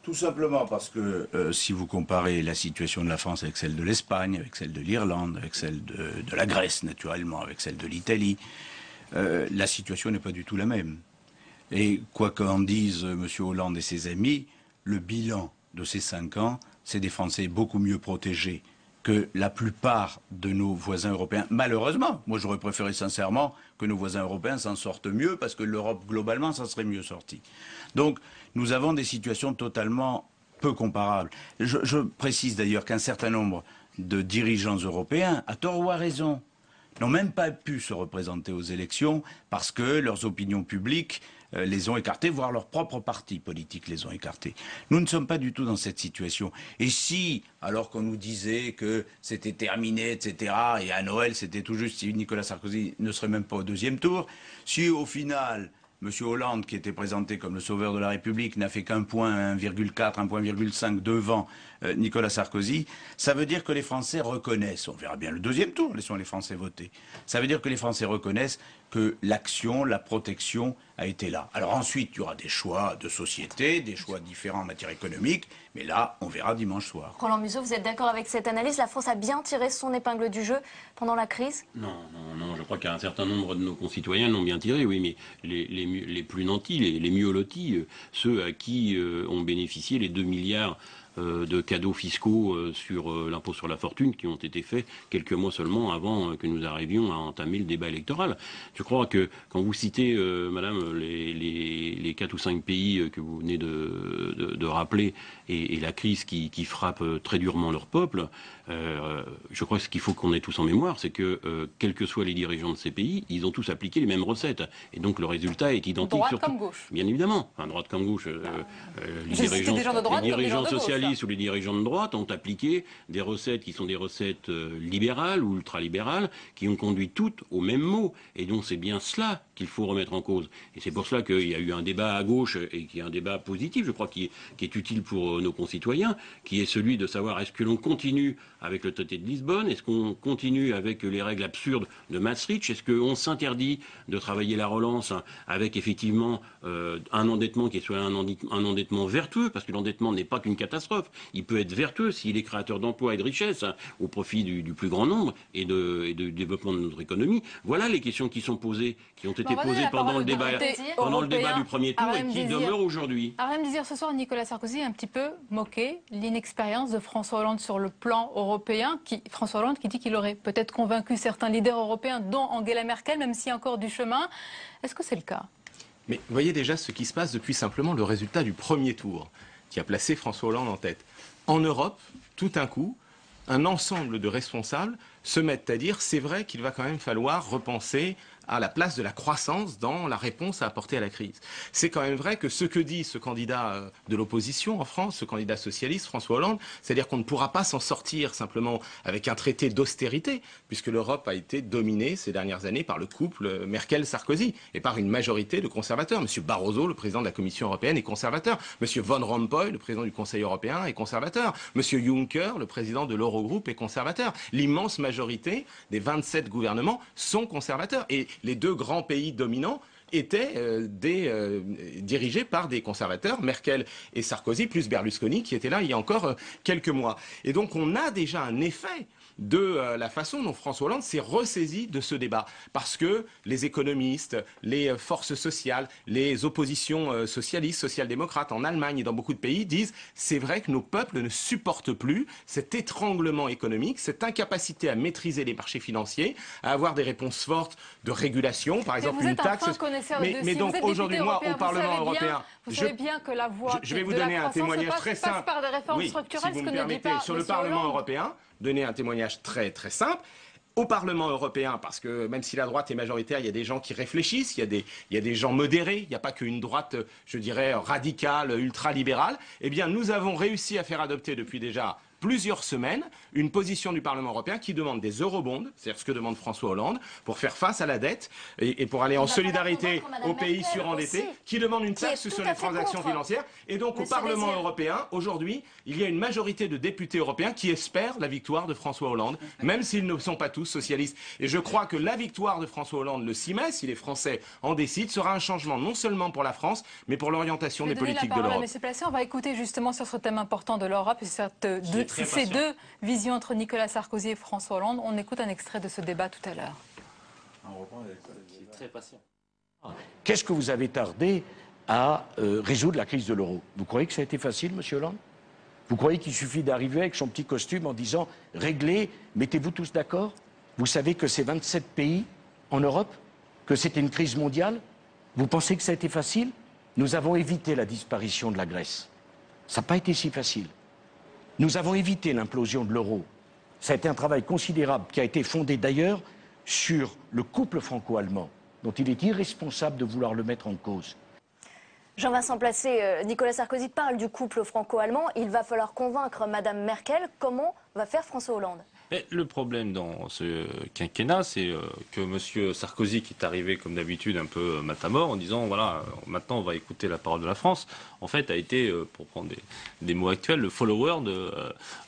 Tout simplement parce que euh, si vous comparez la situation de la France avec celle de l'Espagne, avec celle de l'Irlande, avec celle de, de la Grèce naturellement, avec celle de l'Italie, euh, la situation n'est pas du tout la même. Et quoi qu'en disent M. Hollande et ses amis, le bilan de ces cinq ans, c'est des Français beaucoup mieux protégés que la plupart de nos voisins européens. Malheureusement, moi j'aurais préféré sincèrement que nos voisins européens s'en sortent mieux, parce que l'Europe globalement s'en serait mieux sortie. Donc nous avons des situations totalement peu comparables. Je, je précise d'ailleurs qu'un certain nombre de dirigeants européens, à tort ou à raison, n'ont même pas pu se représenter aux élections parce que leurs opinions publiques euh, les ont écartés, voire leurs propres partis politiques les ont écartés. Nous ne sommes pas du tout dans cette situation. Et si, alors qu'on nous disait que c'était terminé, et cetera, et à Noël c'était tout juste, si Nicolas Sarkozy ne serait même pas au deuxième tour, si au final... monsieur Hollande, qui était présenté comme le sauveur de la République, n'a fait qu'un point, un virgule quatre, un virgule cinq devant euh, Nicolas Sarkozy, ça veut dire que les Français reconnaissent, on verra bien le deuxième tour, laissons les Français voter, ça veut dire que les Français reconnaissent que l'action, la protection a été là. Alors ensuite, il y aura des choix de société, des choix différents en matière économique, mais là, on verra dimanche soir. Roland Muzeau, vous êtes d'accord avec cette analyse? La France a bien tiré son épingle du jeu pendant la crise? Non, non, non, je crois qu'un certain nombre de nos concitoyens l'ont bien tiré, oui, mais les, les, les plus nantis, les, les mieux lotis, ceux à qui euh, ont bénéficié les deux milliards Euh, de cadeaux fiscaux euh, sur euh, l'impôt sur la fortune qui ont été faits quelques mois seulement avant euh, que nous arrivions à entamer le débat électoral. Je crois que quand vous citez, euh, madame, les, les, les quatre ou cinq pays euh, que vous venez de, de, de rappeler et, et la crise qui, qui frappe euh, très durement leur peuple, euh, je crois que ce qu'il faut qu'on ait tous en mémoire, c'est que, euh, quels que soient les dirigeants de ces pays, ils ont tous appliqué les mêmes recettes. Et donc le résultat est identique. Droite surtout, comme gauche. Bien évidemment. Enfin, droite comme gauche. Euh, euh, les dirigeants, des gens de droite, les dirigeants socialistes ou les dirigeants de droite ont appliqué des recettes qui sont des recettes libérales ou ultralibérales, qui ont conduit toutes aux mêmes maux. Et donc c'est bien cela qu'il faut remettre en cause. Et c'est pour cela qu'il y a eu un débat à gauche, et qui est un débat positif, je crois, qui est, qui est utile pour nos concitoyens, qui est celui de savoir est-ce que l'on continue avec le traité de Lisbonne, est-ce qu'on continue avec les règles absurdes de Maastricht, est-ce qu'on s'interdit de travailler la relance avec effectivement euh, un endettement qui soit un, un endettement vertueux, parce que l'endettement n'est pas qu'une catastrophe. Il peut être vertueux s'il est créateur d'emplois et de richesses hein, au profit du, du plus grand nombre et, de, et du développement de notre économie. Voilà les questions qui sont posées, qui ont été bon, posées pendant, le débat, pendant le débat du premier tour Harlem et qui Désir. demeurent aujourd'hui. Harlem Désir, ce soir, Nicolas Sarkozy a un petit peu moqué l'inexpérience de François Hollande sur le plan européen. Qui, François Hollande qui dit qu'il aurait peut-être convaincu certains leaders européens, dont Angela Merkel, même s'il y a encore du chemin. Est-ce que c'est le cas? Mais voyez déjà ce qui se passe depuis simplement le résultat du premier tour, qui a placé François Hollande en tête. En Europe, tout d'un coup, un ensemble de responsables se mettent à dire c'est vrai qu'il va quand même falloir repenser à la place de la croissance dans la réponse à apporter à la crise. C'est quand même vrai que ce que dit ce candidat de l'opposition en France, ce candidat socialiste, François Hollande, c'est-à-dire qu'on ne pourra pas s'en sortir simplement avec un traité d'austérité, puisque l'Europe a été dominée ces dernières années par le couple Merkel-Sarkozy et par une majorité de conservateurs. Monsieur Barroso, le président de la Commission européenne, est conservateur. Monsieur Van Rompuy, le président du Conseil européen, est conservateur. Monsieur Juncker, le président de l'Eurogroupe, est conservateur. L'immense majorité des vingt-sept gouvernements sont conservateurs. Et les deux grands pays dominants étaient euh, des, euh, dirigés par des conservateurs, Merkel et Sarkozy, plus Berlusconi, qui était là il y a encore euh, quelques mois. Et donc on a déjà un effet de euh, la façon dont François Hollande s'est ressaisi de ce débat. Parce que les économistes, les euh, forces sociales, les oppositions euh, socialistes, social-démocrates en Allemagne et dans beaucoup de pays disent « c'est vrai que nos peuples ne supportent plus cet étranglement économique, cette incapacité à maîtriser les marchés financiers, à avoir des réponses fortes de régulation, par exemple une taxe… » Mais, mais donc aujourd'hui, moi, au Parlement européen, vous savez bien que la voie je vais vous donner un témoignage très simple. Par des réformes structurelles, si vous me permettez, sur le Parlement européen, donner un témoignage très très simple. Au Parlement européen, parce que même si la droite est majoritaire, il y a des gens qui réfléchissent, il y a des, il y a des gens modérés, il n'y a pas qu'une droite, je dirais, radicale, ultralibérale. Eh bien, nous avons réussi à faire adopter depuis déjà plusieurs semaines une position du Parlement européen qui demande des eurobonds, c'est-à-dire ce que demande François Hollande, pour faire face à la dette et, et pour aller en solidarité aux pays surendettés, qui demande une taxe sur les transactions financières. Et donc au Parlement européen, aujourd'hui, il y a une majorité de députés européens qui espèrent la victoire de François Hollande, même s'ils ne sont pas tous socialistes. Et je crois que la victoire de François Hollande le six mai, si les Français en décident, sera un changement non seulement pour la France, mais pour l'orientation des politiques de l'Europe. Monsieur Placé, on va écouter justement sur ce thème important de l'Europe et cette deux ces deux visions entre Nicolas Sarkozy et François Hollande. On écoute un extrait de ce débat tout à l'heure. Qu'est-ce que vous avez tardé à euh, résoudre la crise de l'euro? Vous croyez que ça a été facile, monsieur Hollande? Vous croyez qu'il suffit d'arriver avec son petit costume en disant « Réglez, mettez-vous tous d'accord ». Vous savez que c'est vingt-sept pays en Europe, que c'était une crise mondiale. Vous pensez que ça a été facile? Nous avons évité la disparition de la Grèce. Ça n'a pas été si facile. Nous avons évité l'implosion de l'euro. Ça a été un travail considérable qui a été fondé d'ailleurs sur le couple franco-allemand, dont il est irresponsable de vouloir le mettre en cause. Jean-Vincent Placé, Nicolas Sarkozy parle du couple franco-allemand. Il va falloir convaincre Madame Merkel. Comment va faire François Hollande? Mais le problème dans ce quinquennat, c'est que M. Sarkozy, qui est arrivé comme d'habitude un peu matamor, en disant voilà, maintenant on va écouter la parole de la France, en fait a été, pour prendre des, des mots actuels, le follower de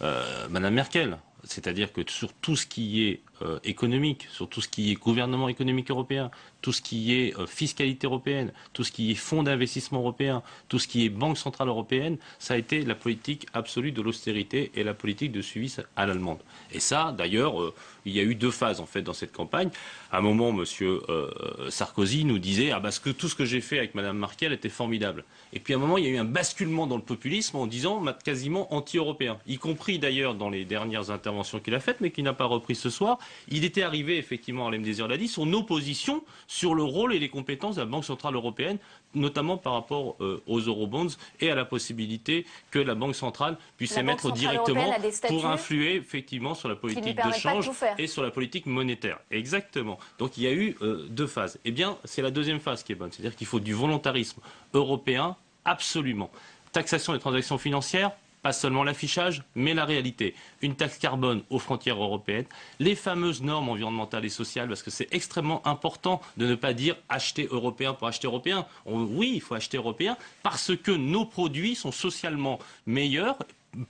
euh, Mme Merkel. C'est-à-dire que sur tout ce qui est euh, économique, sur tout ce qui est gouvernement économique européen, tout ce qui est euh, fiscalité européenne, tout ce qui est fonds d'investissement européen, tout ce qui est banque centrale européenne, ça a été la politique absolue de l'austérité et la politique de suivi à l'allemande. Et ça, d'ailleurs, euh, il y a eu deux phases en fait dans cette campagne. À un moment, M. Euh, Sarkozy nous disait ah, parce que tout ce que j'ai fait avec Mme Merkel était formidable. Et puis à un moment, il y a eu un basculement dans le populisme en disant quasiment anti-européen, y compris d'ailleurs dans les dernières interventions qu'il a faites, mais qu'il n'a pas repris ce soir. Il était arrivé, effectivement, Harlem Désir l'a dit, son opposition sur le rôle et les compétences de la Banque centrale européenne, notamment par rapport euh, aux eurobonds et à la possibilité que la Banque centrale puisse émettre directement pour influer effectivement sur la politique de change et sur la politique monétaire. Exactement. Donc il y a eu euh, deux phases. Eh bien, c'est la deuxième phase qui est bonne, c'est-à-dire qu'il faut du volontarisme européen absolument. Taxation des transactions financières, pas seulement l'affichage, mais la réalité. Une taxe carbone aux frontières européennes, les fameuses normes environnementales et sociales, parce que c'est extrêmement important de ne pas dire acheter européen pour acheter européen. Oui, il faut acheter européen parce que nos produits sont socialement meilleurs,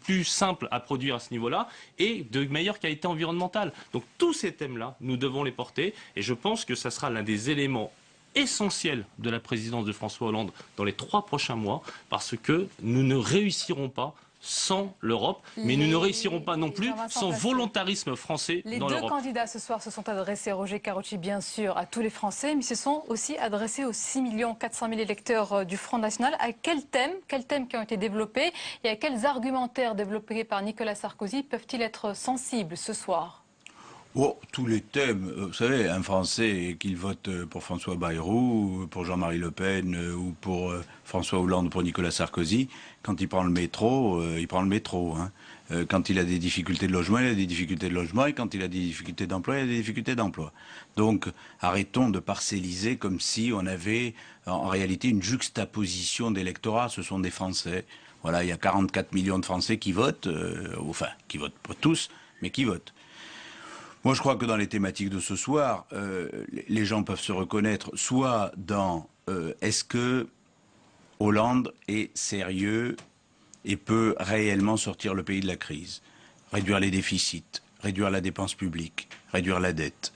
plus simple à produire à ce niveau-là et de meilleure qualité environnementale. Donc tous ces thèmes-là, nous devons les porter et je pense que ça sera l'un des éléments essentiels de la présidence de François Hollande dans les trois prochains mois parce que nous ne réussirons pas sans l'Europe, mais les... nous ne réussirons pas non plus sans volontarisme français les dans l'Europe. Les deux candidats ce soir se sont adressés, Roger Karoutchi bien sûr, à tous les Français, mais se sont aussi adressés aux six millions quatre cent mille électeurs du Front National. À quels thèmes, quels thèmes qui ont été développés et à quels argumentaires développés par Nicolas Sarkozy peuvent-ils être sensibles ce soir ? Oh, tous les thèmes, vous savez, un Français qui vote pour François Bayrou, pour Jean-Marie Le Pen ou pour François Hollande, pour Nicolas Sarkozy, quand il prend le métro, il prend le métro. Hein. Quand il a des difficultés de logement, il a des difficultés de logement et quand il a des difficultés d'emploi, il a des difficultés d'emploi. Donc arrêtons de parcelliser comme si on avait en réalité une juxtaposition d'électorats, ce sont des Français. Voilà, il y a quarante-quatre millions de Français qui votent, euh, enfin qui votent pas tous, mais qui votent. Moi, je crois que dans les thématiques de ce soir, euh, les gens peuvent se reconnaître soit dans euh, est-ce que Hollande est sérieux et peut réellement sortir le pays de la crise, réduire les déficits, réduire la dépense publique, réduire la dette.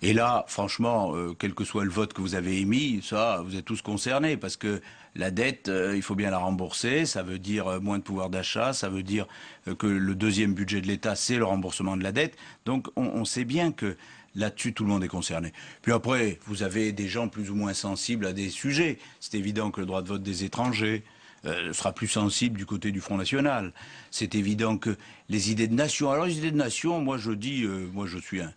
Et là, franchement, euh, quel que soit le vote que vous avez émis, ça, vous êtes tous concernés parce que la dette, euh, il faut bien la rembourser, ça veut dire euh, moins de pouvoir d'achat, ça veut dire euh, que le deuxième budget de l'État, c'est le remboursement de la dette. Donc on, on sait bien que là-dessus, tout le monde est concerné. Puis après, vous avez des gens plus ou moins sensibles à des sujets. C'est évident que le droit de vote des étrangers euh, sera plus sensible du côté du Front National. C'est évident que les idées de nation... Alors les idées de nation, moi je dis, euh, moi je suis un...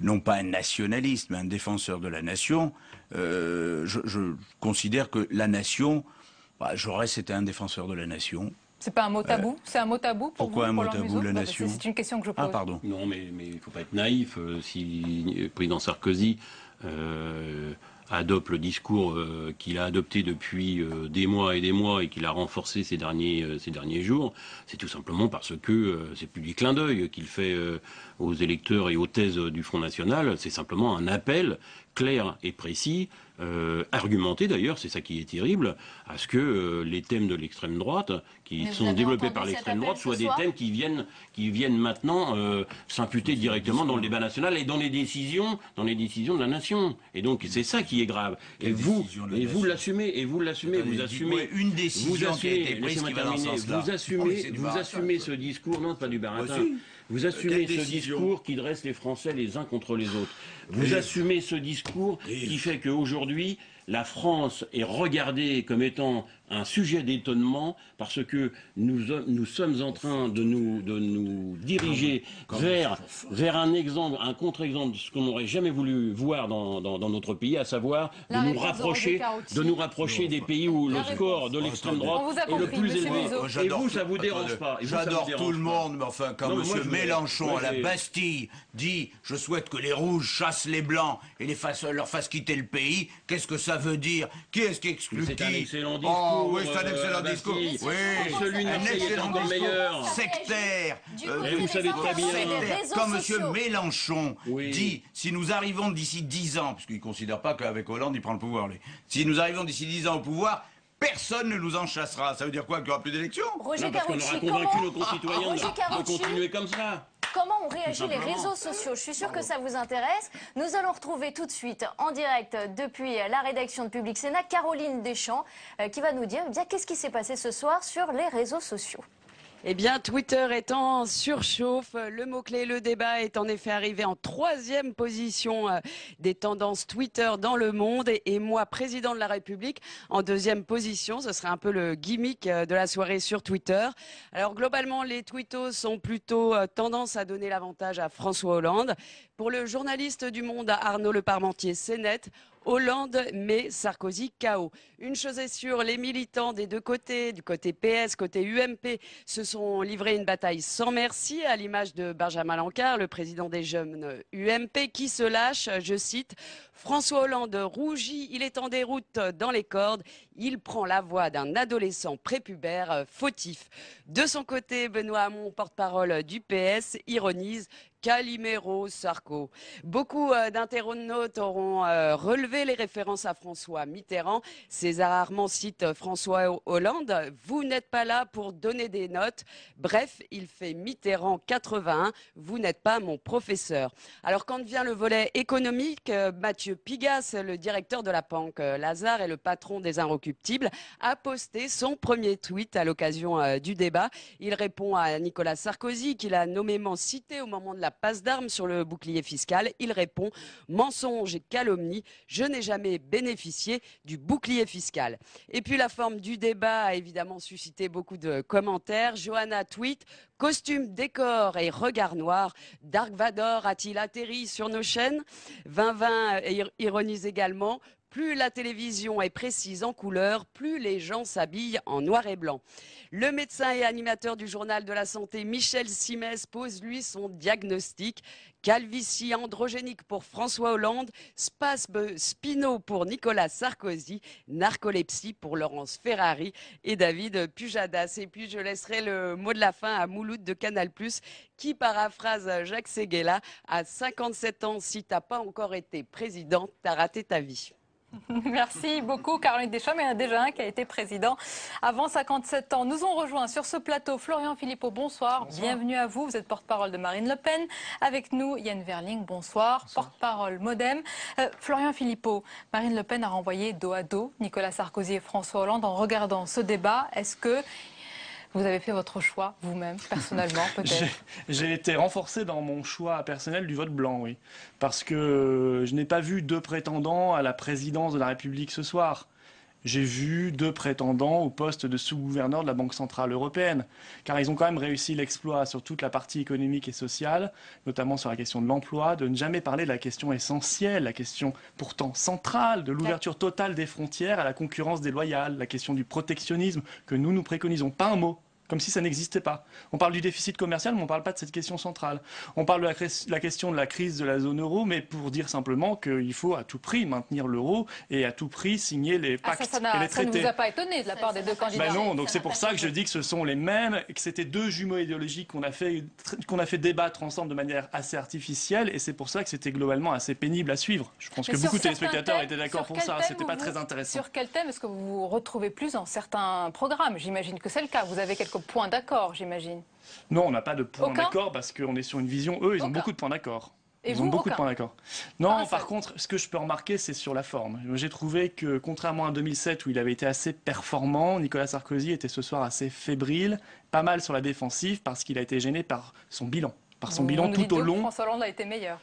non pas un nationaliste, mais un défenseur de la nation, euh, je, je considère que la nation... Bah, Jaurès était un défenseur de la nation. C'est pas un mot tabou euh, C'est un mot tabou pour Pourquoi vous, un mot tabou, la nation? C'est une question que je pose. Ah, pardon. Non, mais il ne faut pas être naïf. Euh, si le président Sarkozy euh, adopte le discours euh, qu'il a adopté depuis euh, des mois et des mois et qu'il a renforcé ces derniers, euh, ces derniers jours, c'est tout simplement parce que euh, c'est plus du clin d'œil qu'il fait... Euh, aux électeurs et aux thèses du Front National, c'est simplement un appel clair et précis, euh, argumenté d'ailleurs, c'est ça qui est terrible, à ce que euh, les thèmes de l'extrême droite, qui sont développés par l'extrême droite, soient des thèmes qui viennent, qui viennent maintenant euh, s'imputer directement dans le débat national et dans les décisions, dans les décisions de la nation. Et donc c'est ça qui est grave. Et vous, et vous l'assumez, et vous l'assumez, vous assumez une décision qui a été prise qui va dans ce sens-là. Vous assumez, vous assumez ce discours, non, pas du baratin. Vous assumez ce discours qui dresse les Français les uns contre les autres. Vous assumez ce discours qui fait qu'aujourd'hui, la France est regardée comme étant un sujet d'étonnement parce que nous, nous sommes en train de nous, de nous diriger vers, vers un exemple, un contre-exemple de ce qu'on n'aurait jamais voulu voir dans, dans, dans notre pays, à savoir de nous rapprocher, de nous rapprocher des pays où le score de l'extrême droite est le plus élevé. Et vous, ça vous dérange pas? J'adore tout le monde, mais enfin, quand M. Mélenchon à la Bastille dit « Je souhaite que les rouges chassent les blancs et les fassent, leur fassent quitter le pays », qu'est-ce que ça veut dire? Qui est-ce qui exclut qui? Oh, oui, c'est un excellent euh, discours. Oui, celui de Marseille est encore meilleur. Sectaire. Euh, vous savez très bien. Quand M. Mélenchon oui. dit, si nous arrivons d'ici dix ans, parce qu'il ne considère pas qu'avec Hollande, il prend le pouvoir, lui. Si nous arrivons d'ici dix ans au pouvoir, personne ne nous en chassera. Ça veut dire quoi? Qu'il n'y aura plus d'élections? Parce qu'on aura convaincu nos concitoyens de continuer comme ça. comment ont réagi les réseaux sociaux. Je suis sûre que ça vous intéresse. Nous allons retrouver tout de suite en direct depuis la rédaction de Public Sénat Caroline Deschamps qui va nous dire eh bien qu'est-ce qui s'est passé ce soir sur les réseaux sociaux. Eh bien, Twitter est en surchauffe. Le mot-clé, le débat est en effet arrivé en troisième position des tendances Twitter dans le monde. Et moi, président de la République, en deuxième position. Ce serait un peu le gimmick de la soirée sur Twitter. Alors, globalement, les tweetos ont plutôt tendance à donner l'avantage à François Hollande. Pour le journaliste du Monde, Arnaud Leparmentier, c'est net. Hollande met Sarkozy K O. Une chose est sûre, les militants des deux côtés, du côté P S, côté U M P, se sont livrés une bataille sans merci à l'image de Benjamin Lancard, le président des jeunes U M P, qui se lâche, je cite, « François Hollande rougit, il est en déroute dans les cordes, il prend la voix d'un adolescent prépubère fautif. » De son côté, Benoît Hamon, porte-parole du P S, ironise « Calimero Sarko ». Beaucoup d'internautes auront relevé les références à François Mitterrand. César Armand cite François Hollande. Vous n'êtes pas là pour donner des notes. Bref, il fait Mitterrand quatre-vingt-un. Vous n'êtes pas mon professeur. Alors quand vient le volet économique, Mathieu Pigas, le directeur de la banque Lazare et le patron des Inrecuptibles, a posté son premier tweet à l'occasion du débat. Il répond à Nicolas Sarkozy, qu'il a nommément cité au moment de la passe d'armes sur le bouclier fiscal. Il répond « Mensonge et calomnie, je n'ai jamais bénéficié du bouclier fiscal ». Et puis la forme du débat a évidemment suscité beaucoup de commentaires. Johanna tweet « Costume, décor et regard noir, Dark Vador a-t-il atterri sur nos chaînes ?» vingt vingt ironise également « Plus la télévision est précise en couleur, plus les gens s'habillent en noir et blanc. » Le médecin et animateur du journal de la santé, Michel Simès, pose lui son diagnostic. Calvitie androgénique pour François Hollande, spasme spino pour Nicolas Sarkozy, narcolepsie pour Laurence Ferrari et David Pujadas. Et puis je laisserai le mot de la fin à Mouloud de Canal+, qui paraphrase Jacques Séguéla, à cinquante-sept ans, si t'as pas encore été président, t'as raté ta vie. Merci beaucoup Caroline Deschamps, mais il y en a déjà un qui a été président avant cinquante-sept ans. Nous ont rejoint sur ce plateau Florian Philippot, bonsoir. bonsoir, bienvenue à vous, vous êtes porte-parole de Marine Le Pen. Avec nous Yann Wehrling, bonsoir, bonsoir. porte-parole Modem. Euh, Florian Philippot, Marine Le Pen a renvoyé dos à dos Nicolas Sarkozy et François Hollande en regardant ce débat. Est-ce que vous avez fait votre choix vous-même, personnellement, peut-être? J'ai été renforcé dans mon choix personnel du vote blanc, oui. Parce que je n'ai pas vu deux prétendants à la présidence de la République ce soir. J'ai vu deux prétendants au poste de sous-gouverneur de la Banque Centrale Européenne. Car ils ont quand même réussi l'exploit sur toute la partie économique et sociale, notamment sur la question de l'emploi, de ne jamais parler de la question essentielle, la question pourtant centrale de l'ouverture totale des frontières à la concurrence déloyale, la question du protectionnisme que nous, nous préconisons. Pas un mot. Comme si ça n'existait pas. On parle du déficit commercial, mais on ne parle pas de cette question centrale. On parle de la, la question de la crise de la zone euro, mais pour dire simplement qu'il faut à tout prix maintenir l'euro et à tout prix signer les pactes ah, ça, ça et les traités. Ça ne vous a pas étonné de la part ça, des ça, deux ça, candidats. Ben non, donc c'est pour ça que je dis que ce sont les mêmes, que c'était deux jumeaux idéologiques qu'on a fait, qu'on a fait débattre ensemble de manière assez artificielle, et c'est pour ça que c'était globalement assez pénible à suivre. Je pense mais que beaucoup de téléspectateurs thèmes, étaient d'accord pour ça, c'était pas vous, très intéressant. Sur quel thème est-ce que vous vous retrouvez plus dans certains programmes? J'imagine que c'est le cas. Vous avez quelques point d'accord, j'imagine. Non, on n'a pas de point d'accord parce qu'on est sur une vision. Eux, ils aucun. ont beaucoup de points d'accord. Ils vous, ont beaucoup aucun. de points d'accord. Non, ah, par ça. contre, ce que je peux remarquer, c'est sur la forme. J'ai trouvé que, contrairement à deux mille sept, où il avait été assez performant, Nicolas Sarkozy était ce soir assez fébrile, pas mal sur la défensive, parce qu'il a été gêné par son bilan. Par son vous bilan tout au long. François Hollande a été meilleur.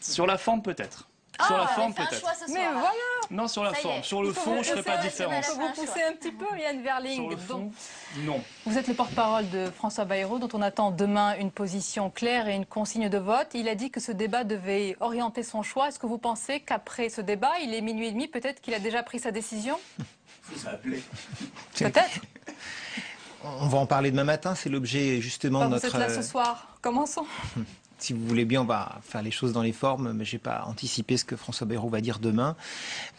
Sur la forme, peut-être. Sur ah, la forme peut-être. Mais voilà. Non, sur la forme. Sur le fond, je ne ferai pas de différence. Vous poussez un petit peu, Yann Wehrling. Sur le fond, non. Vous êtes le porte-parole de François Bayrou, dont on attend demain une position claire et une consigne de vote. Il a dit que ce débat devait orienter son choix. Est-ce que vous pensez qu'après ce débat, il est minuit et demi, peut-être qu'il a déjà pris sa décision? Ça va plaire. Peut-être. On va en parler demain matin. C'est l'objet justement de notre... Vous êtes là ce soir. Commençons. Si vous voulez bien, on va faire les choses dans les formes, mais je n'ai pas anticipé ce que François Bayrou va dire demain.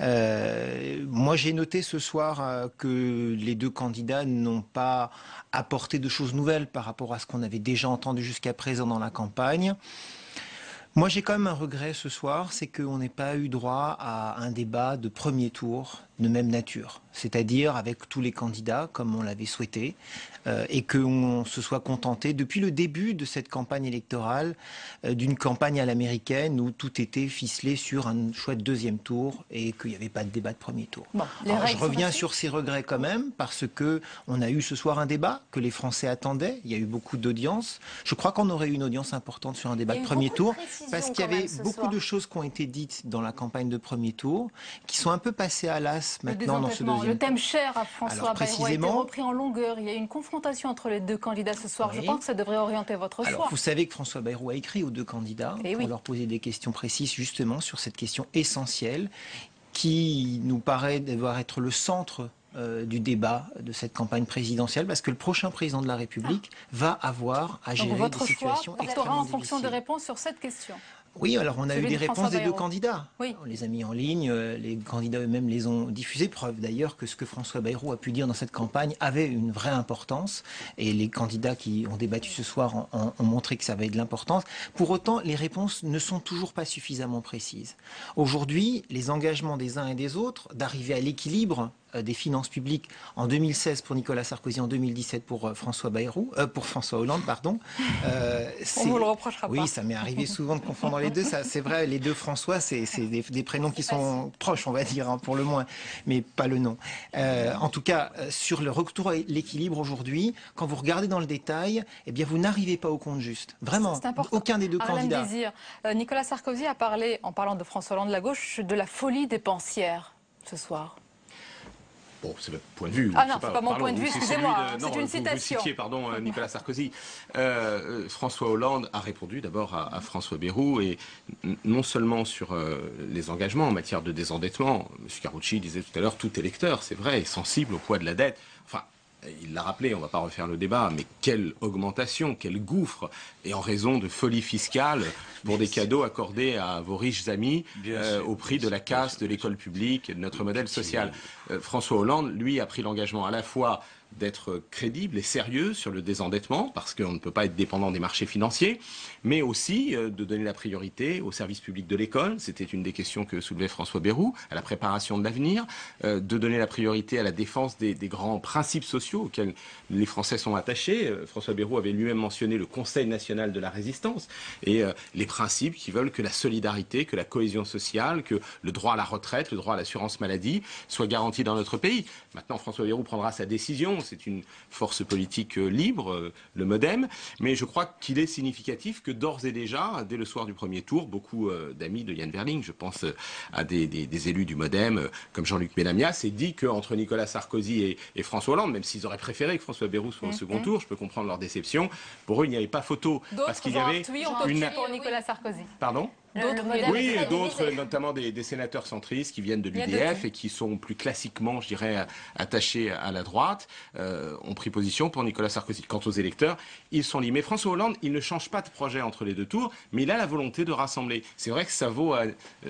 Euh, moi, j'ai noté ce soir que les deux candidats n'ont pas apporté de choses nouvelles par rapport à ce qu'on avait déjà entendu jusqu'à présent dans la campagne. Moi, j'ai quand même un regret ce soir, c'est qu'on n'ait pas eu droit à un débat de premier tour de même nature, c'est-à-dire avec tous les candidats comme on l'avait souhaité, euh, et qu'on se soit contenté depuis le début de cette campagne électorale euh, d'une campagne à l'américaine où tout était ficelé sur un choix de deuxième tour et qu'il n'y avait pas de débat de premier tour. Bon, alors, je reviens sur ces regrets quand même parce que on a eu ce soir un débat que les Français attendaient. Il y a eu beaucoup d'audience. Je crois qu'on aurait eu une audience importante sur un débat de premier tour parce qu'il y avait beaucoup de choses qui ont été dites dans la campagne de premier tour qui sont un peu passées à l'as. Maintenant, dans ce deuxième... Le thème cher à François Bayrou a été repris en longueur. Il y a eu une confrontation entre les deux candidats ce soir. Oui. Je pense que ça devrait orienter votre choix. Alors, vous savez que François Bayrou a écrit aux deux candidats et pour oui. leur poser des questions précises justement sur cette question essentielle qui nous paraît devoir être le centre euh, du débat de cette campagne présidentielle parce que le prochain président de la République ah. va avoir à gérer des situations extrêmement difficiles. Donc votre choix portera en fonction de réponses sur cette question. Oui, alors on a eu des réponses des deux candidats. Oui. On les a mis en ligne, les candidats eux-mêmes les ont diffusés. Preuve d'ailleurs que ce que François Bayrou a pu dire dans cette campagne avait une vraie importance. Et les candidats qui ont débattu ce soir ont, ont montré que ça avait de l'importance. Pour autant, les réponses ne sont toujours pas suffisamment précises. Aujourd'hui, les engagements des uns et des autres d'arriver à l'équilibre des finances publiques en deux mille seize pour Nicolas Sarkozy, en deux mille dix-sept pour François Bayrou, euh, pour François Hollande, pardon. Euh, On vous le reprochera oui, pas. Oui, ça m'est arrivé souvent de confondre les deux. C'est vrai, les deux François, c'est des, des prénoms qui sont proches, on va dire, hein, pour le moins, mais pas le nom. Euh, en tout cas, sur le retour à l'équilibre aujourd'hui, quand vous regardez dans le détail, eh bien, vous n'arrivez pas au compte juste. Vraiment, aucun des deux Harlem candidats. Désir. Euh, Nicolas Sarkozy a parlé, en parlant de François Hollande de la gauche, de la folie dépensière ce soir. Bon, c'est votre point de vue. Ah non, c'est pas, pas mon pardon, point de vue, excusez-moi, c'est une vous, citation. Vous citiez, pardon, Nicolas Sarkozy. Euh, François Hollande a répondu d'abord à, à François Bayrou, et non seulement sur euh, les engagements en matière de désendettement. M. Karoutchi disait tout à l'heure, tout électeur, c'est vrai, est sensible au poids de la dette. Enfin, il l'a rappelé, on ne va pas refaire le débat, mais quelle augmentation, quel gouffre, et en raison de folie fiscale pour des cadeaux accordés à vos riches amis euh, au prix de la casse de l'école publique et de notre modèle social. Euh, François Hollande, lui, a pris l'engagement à la fois d'être crédible et sérieux sur le désendettement, parce qu'on ne peut pas être dépendant des marchés financiers, mais aussi de donner la priorité au service public de l'école, c'était une des questions que soulevait François Bayrou, à la préparation de l'avenir, de donner la priorité à la défense des, des grands principes sociaux auxquels les Français sont attachés. François Bayrou avait lui-même mentionné le Conseil national de la résistance, et les principes qui veulent que la solidarité, que la cohésion sociale, que le droit à la retraite, le droit à l'assurance maladie soient garantis dans notre pays. Maintenant, François Bayrou prendra sa décision. C'est une force politique libre, le MoDem, mais je crois qu'il est significatif que d'ores et déjà, dès le soir du premier tour, beaucoup d'amis de Yann Wehrling, je pense à des, des, des élus du MoDem, comme Jean-Luc Ménamia, s'est dit qu'entre Nicolas Sarkozy et, et François Hollande, même s'ils auraient préféré que François Bayrou soit au second tour, je peux comprendre leur déception, pour eux, il n'y avait pas photo. Parce qu'il y avait une... pour Nicolas Sarkozy. Pardon ? Oui, d'autres, notamment des, des sénateurs centristes qui viennent de l'U D F et qui sont plus classiquement, je dirais, attachés à la droite, euh, ont pris position pour Nicolas Sarkozy. Quant aux électeurs, ils sont liés. Mais François Hollande, il ne change pas de projet entre les deux tours, mais il a la volonté de rassembler. C'est vrai que ça vaut à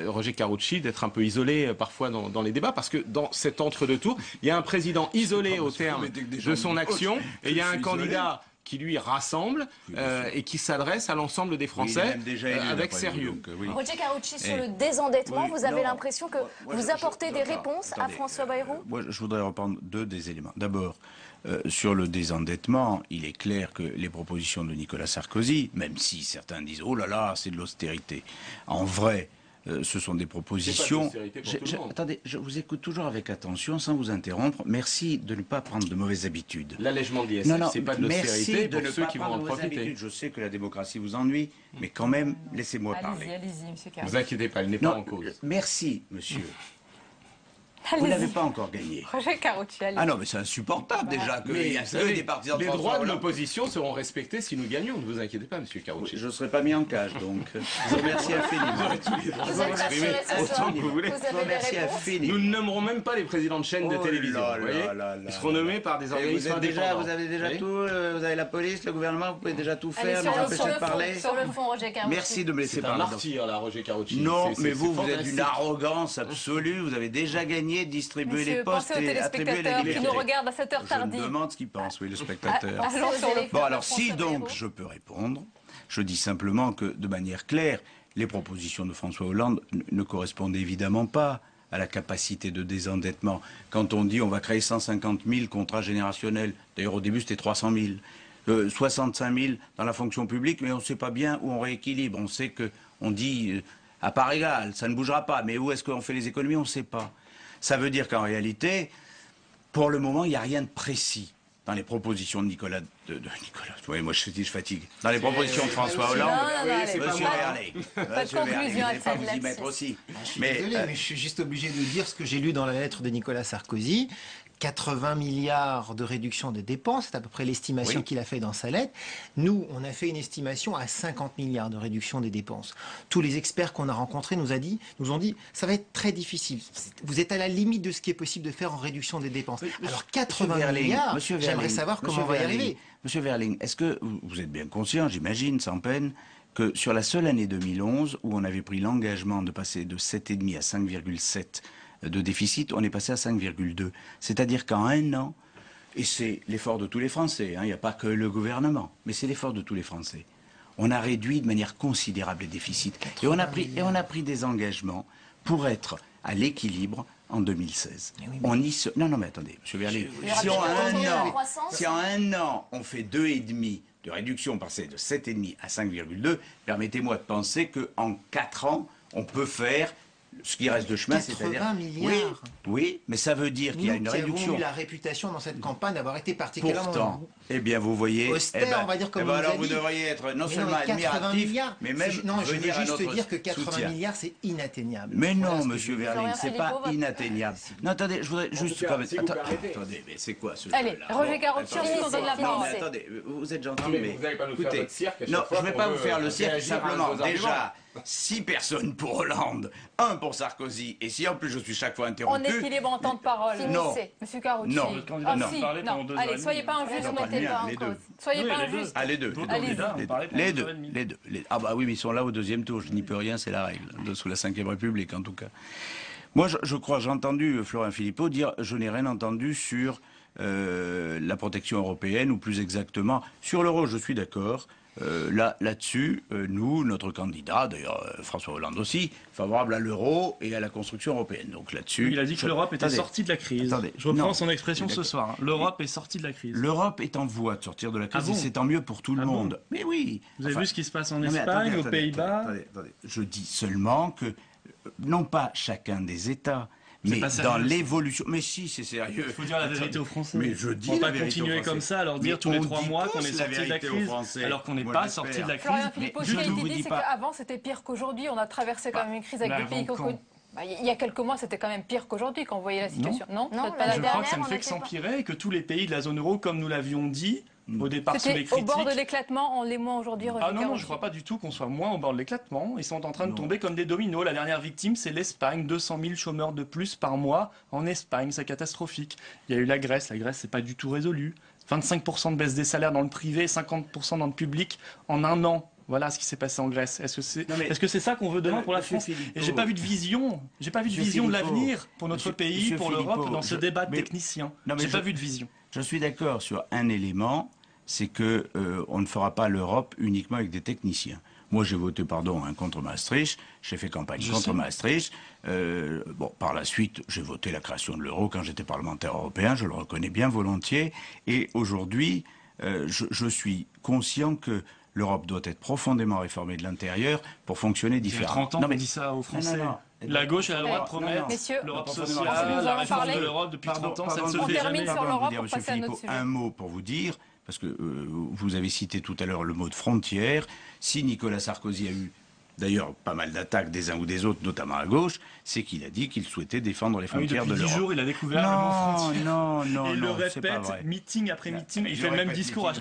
Roger Karoutchi d'être un peu isolé parfois dans, dans les débats, parce que dans cet entre-deux tours, il y a un président isolé au terme de son action, et il y a un candidat qui lui rassemble euh, et qui s'adresse à l'ensemble des Français oui, euh, avec sérieux. Donc, oui. Roger Karoutchi, sur et... le désendettement, oui, vous avez l'impression que moi, vous je, apportez je, des non, réponses attendez, à François Bayrou euh, moi, je voudrais reprendre deux des éléments. D'abord, euh, sur le désendettement, il est clair que les propositions de Nicolas Sarkozy, même si certains disent « oh là là, c'est de l'austérité », en vrai, euh, ce sont des propositions... Je, je, attendez, je vous écoute toujours avec attention, sans vous interrompre. Merci de ne pas prendre de mauvaises habitudes. L'allègement de l'I S F, c'est pas de l'austérité pour ceux qui vont en profiter. Je sais que la démocratie vous ennuie, mais quand même, laissez-moi parler. Allez-y, monsieur Carré. Ne vous inquiétez pas, il n'est pas en cause. Merci, monsieur. Vous n'avez pas encore gagné. Roger Karoutchi. Ah non, mais c'est insupportable bah, déjà que mais, y a savez, des partisans de les droits de l'opposition seront respectés si nous gagnons. Ne vous inquiétez pas, monsieur Karoutchi. Oui, je ne serai pas mis en cage, donc. Je vous remercie infiniment. Vous, vous exprimez autant que vous voulez. Je vous remercie infiniment. Nous ne nommerons même pas les présidents de chaînes oh de télévision. Là, vous voyez là, là, là, ils seront nommés par des organismes indépendants. Vous avez déjà tout. Vous avez la police, le gouvernement. Vous pouvez déjà tout faire. Nous empêcher de parler. Sur le fond, Roger Karoutchi. Merci de me laisser parler. C'est un martyr, là, Roger Karoutchi. Non, mais vous, vous êtes d'une arrogance absolue. Vous avez déjà gagné. Distribuer Monsieur, les postes et attribuer les libertés. Qui nous regardent à cette heure tardive. Je me demande ce qu'il pense, oui, le spectateur. Bon, alors si donc je peux répondre, je dis simplement que de manière claire, les propositions de François Hollande ne correspondent évidemment pas à la capacité de désendettement. Quand on dit on va créer cent cinquante mille contrats générationnels, d'ailleurs au début c'était trois cent mille, euh, soixante-cinq mille dans la fonction publique, mais on ne sait pas bien où on rééquilibre. On sait qu'on dit euh, à part égale, ça ne bougera pas, mais où est-ce qu'on fait les économies, on ne sait pas. Ça veut dire qu'en réalité, pour le moment, il n'y a rien de précis dans les propositions de Nicolas... De, de Nicolas... Oui, moi, je, je fatigue. Dans les propositions de François Hollande, M. Wehrling. Pas de conclusion à cette lettre. Vous y mettre aussi. Ah, je suis mais, désolé, euh, mais je suis juste obligé de dire ce que j'ai lu dans la lettre de Nicolas Sarkozy. quatre-vingts milliards de réduction des dépenses, c'est à peu près l'estimation oui. qu'il a fait dans sa lettre. Nous, on a fait une estimation à cinquante milliards de réduction des dépenses. Tous les experts qu'on a rencontrés nous, a dit, nous ont dit ça va être très difficile. Vous êtes à la limite de ce qui est possible de faire en réduction des dépenses. Oui, alors quatre-vingts Wehrling, milliards, j'aimerais savoir comment Wehrling, on va y arriver. Monsieur Wehrling, est-ce que vous êtes bien conscient, j'imagine, sans peine, que sur la seule année deux mille onze, où on avait pris l'engagement de passer de sept virgule cinq à cinq virgule sept de déficit, on est passé à cinq virgule deux. C'est-à-dire qu'en un an, et c'est l'effort de tous les Français, hein, il n'y a pas que le gouvernement, mais c'est l'effort de tous les Français. On a réduit de manière considérable les déficits. Et on, a pris, et on a pris des engagements pour être à l'équilibre en deux mille seize. Mais oui, mais... On y se... Non, non, mais attendez, M. Berlier, si en un an, si en un an, on fait deux virgule cinq de réduction, passée de sept virgule cinq à cinq virgule deux, permettez-moi de penser qu'en quatre ans, on peut faire... Ce qui reste de chemin, c'est-à-dire... quatre-vingts milliards. Oui, oui, mais ça veut dire qu'il y a une réduction. Nous avons eu la réputation dans cette campagne d'avoir été particulièrement... Pourtant, eh bien, vous voyez... Austère, eh ben, on va dire comme eh ben, on alors, vous dit. Devriez être non mais seulement admiratif, mais même... Non, je veux juste te dire que quatre-vingts milliards, c'est inatteignable. Mais non, voilà, M. Wehrling, c'est pas inatteignable. Non, attendez, je voudrais juste... Cas, si Attends, attendez, mais c'est quoi ce Allez, Roger Karoutchi, on donne la parole. Non, mais attendez, vous êtes gentil, mais... Vous n'allez pas nous faire votre cirque. Non, je ne vais pas vous faire le cirque, simplement, déjà... six personnes pour Hollande, un pour Sarkozy, et si en plus je suis chaque fois interrompu... On équilibre en temps de parole. Non. Monsieur Karoutchi. Non. Ah, non. Si. non. non. Allez, soyez pas injuste, mettez-le en cause. Soyez oui, pas injuste. Ah, les deux. Les deux. Les deux. Les deux. Ah bah oui, mais ils sont là au deuxième tour. Je n'y peux rien, c'est la règle. De sous la cinquième République, en tout cas. Moi, je, je crois, j'ai entendu Florian Philippot dire, je n'ai rien entendu sur euh, la protection européenne, ou plus exactement, sur l'euro, je suis d'accord. Euh, là, là-dessus, euh, nous, notre candidat, d'ailleurs euh, François Hollande aussi, favorable à l'euro et à la construction européenne. Donc là-dessus... Il a dit que je... l'Europe était sortie de la crise. Attendez, je reprends non, son expression ce soir. Hein. L'Europe est sortie de la crise. L'Europe est en voie de sortir de la crise ah bon et c'est tant mieux pour tout le ah monde. Bon mais oui. Vous enfin, avez vu ce qui se passe en non, Espagne, attendez, aux Pays-Bas. Je dis seulement que, euh, non pas chacun des États... Mais dans l'évolution... Mais si, c'est sérieux. Il faut dire la vérité aux Français. Mais je dis la vérité aux Français. On ne va pas continuer comme ça, alors dire tous les trois mois qu'on est sorti de la crise, alors qu'on n'est pas sorti de la crise. Florian Philippot, ce qui a été dit, c'est qu'avant, c'était pire qu'aujourd'hui. On a traversé quand même une crise avec des pays qu'on... Il y a quelques mois, c'était quand même pire qu'aujourd'hui quand on voyait la situation. Non, non, pas la dernière. Je crois que ça ne fait que s'empirer et que tous les pays de la zone euro, comme nous l'avions dit... Au départ, sous les critiques. Au bord de l'éclatement, on l'est moins aujourd'hui. Ah non, non, je ne crois pas du tout qu'on soit moins au bord de l'éclatement. Ils sont en train de tomber comme des dominos. La dernière victime, c'est l'Espagne. deux cent mille chômeurs de plus par mois en Espagne. C'est catastrophique. Il y a eu la Grèce. La Grèce, c'est pas du tout résolu. vingt-cinq pour cent de baisse des salaires dans le privé, cinquante pour cent dans le public en un an. Voilà ce qui s'est passé en Grèce. Est-ce que c'est est-ce que c'est ça qu'on veut demain pour la France ? Et j'ai pas vu de vision. J'ai pas vu de vision de l'avenir pour notre pays, pour l'Europe, dans ce débat de techniciens. J'ai pas vu de vision. Je suis d'accord sur un élément, c'est que euh, on ne fera pas l'Europe uniquement avec des techniciens. Moi, j'ai voté, pardon, hein, contre Maastricht. J'ai fait campagne je contre sais. Maastricht. Euh, bon, par la suite, j'ai voté la création de l'euro quand j'étais parlementaire européen. Je le reconnais bien volontiers. Et aujourd'hui, euh, je, je suis conscient que l'Europe doit être profondément réformée de l'intérieur pour fonctionner différemment. Il y a trente ans, non, mais... on dit ça aux Français. Non, non, non. La gauche et la droite promettent l'Europe sociale, la réforme de l'Europe depuis trente ans, ça ne se fait jamais. Pardon, je vais vous dire, M. Philippot, un mot pour vous dire, parce que euh, vous avez cité tout à l'heure le mot de frontière. Si Nicolas Sarkozy a eu d'ailleurs pas mal d'attaques des uns ou des autres, notamment à gauche, c'est qu'il a dit qu'il souhaitait défendre les frontières ah oui, de l'Europe. Depuis dix jours, il a découvert non, le mot frontière. Non, non, non, il le répète meeting après meeting, il fait le même discours. À...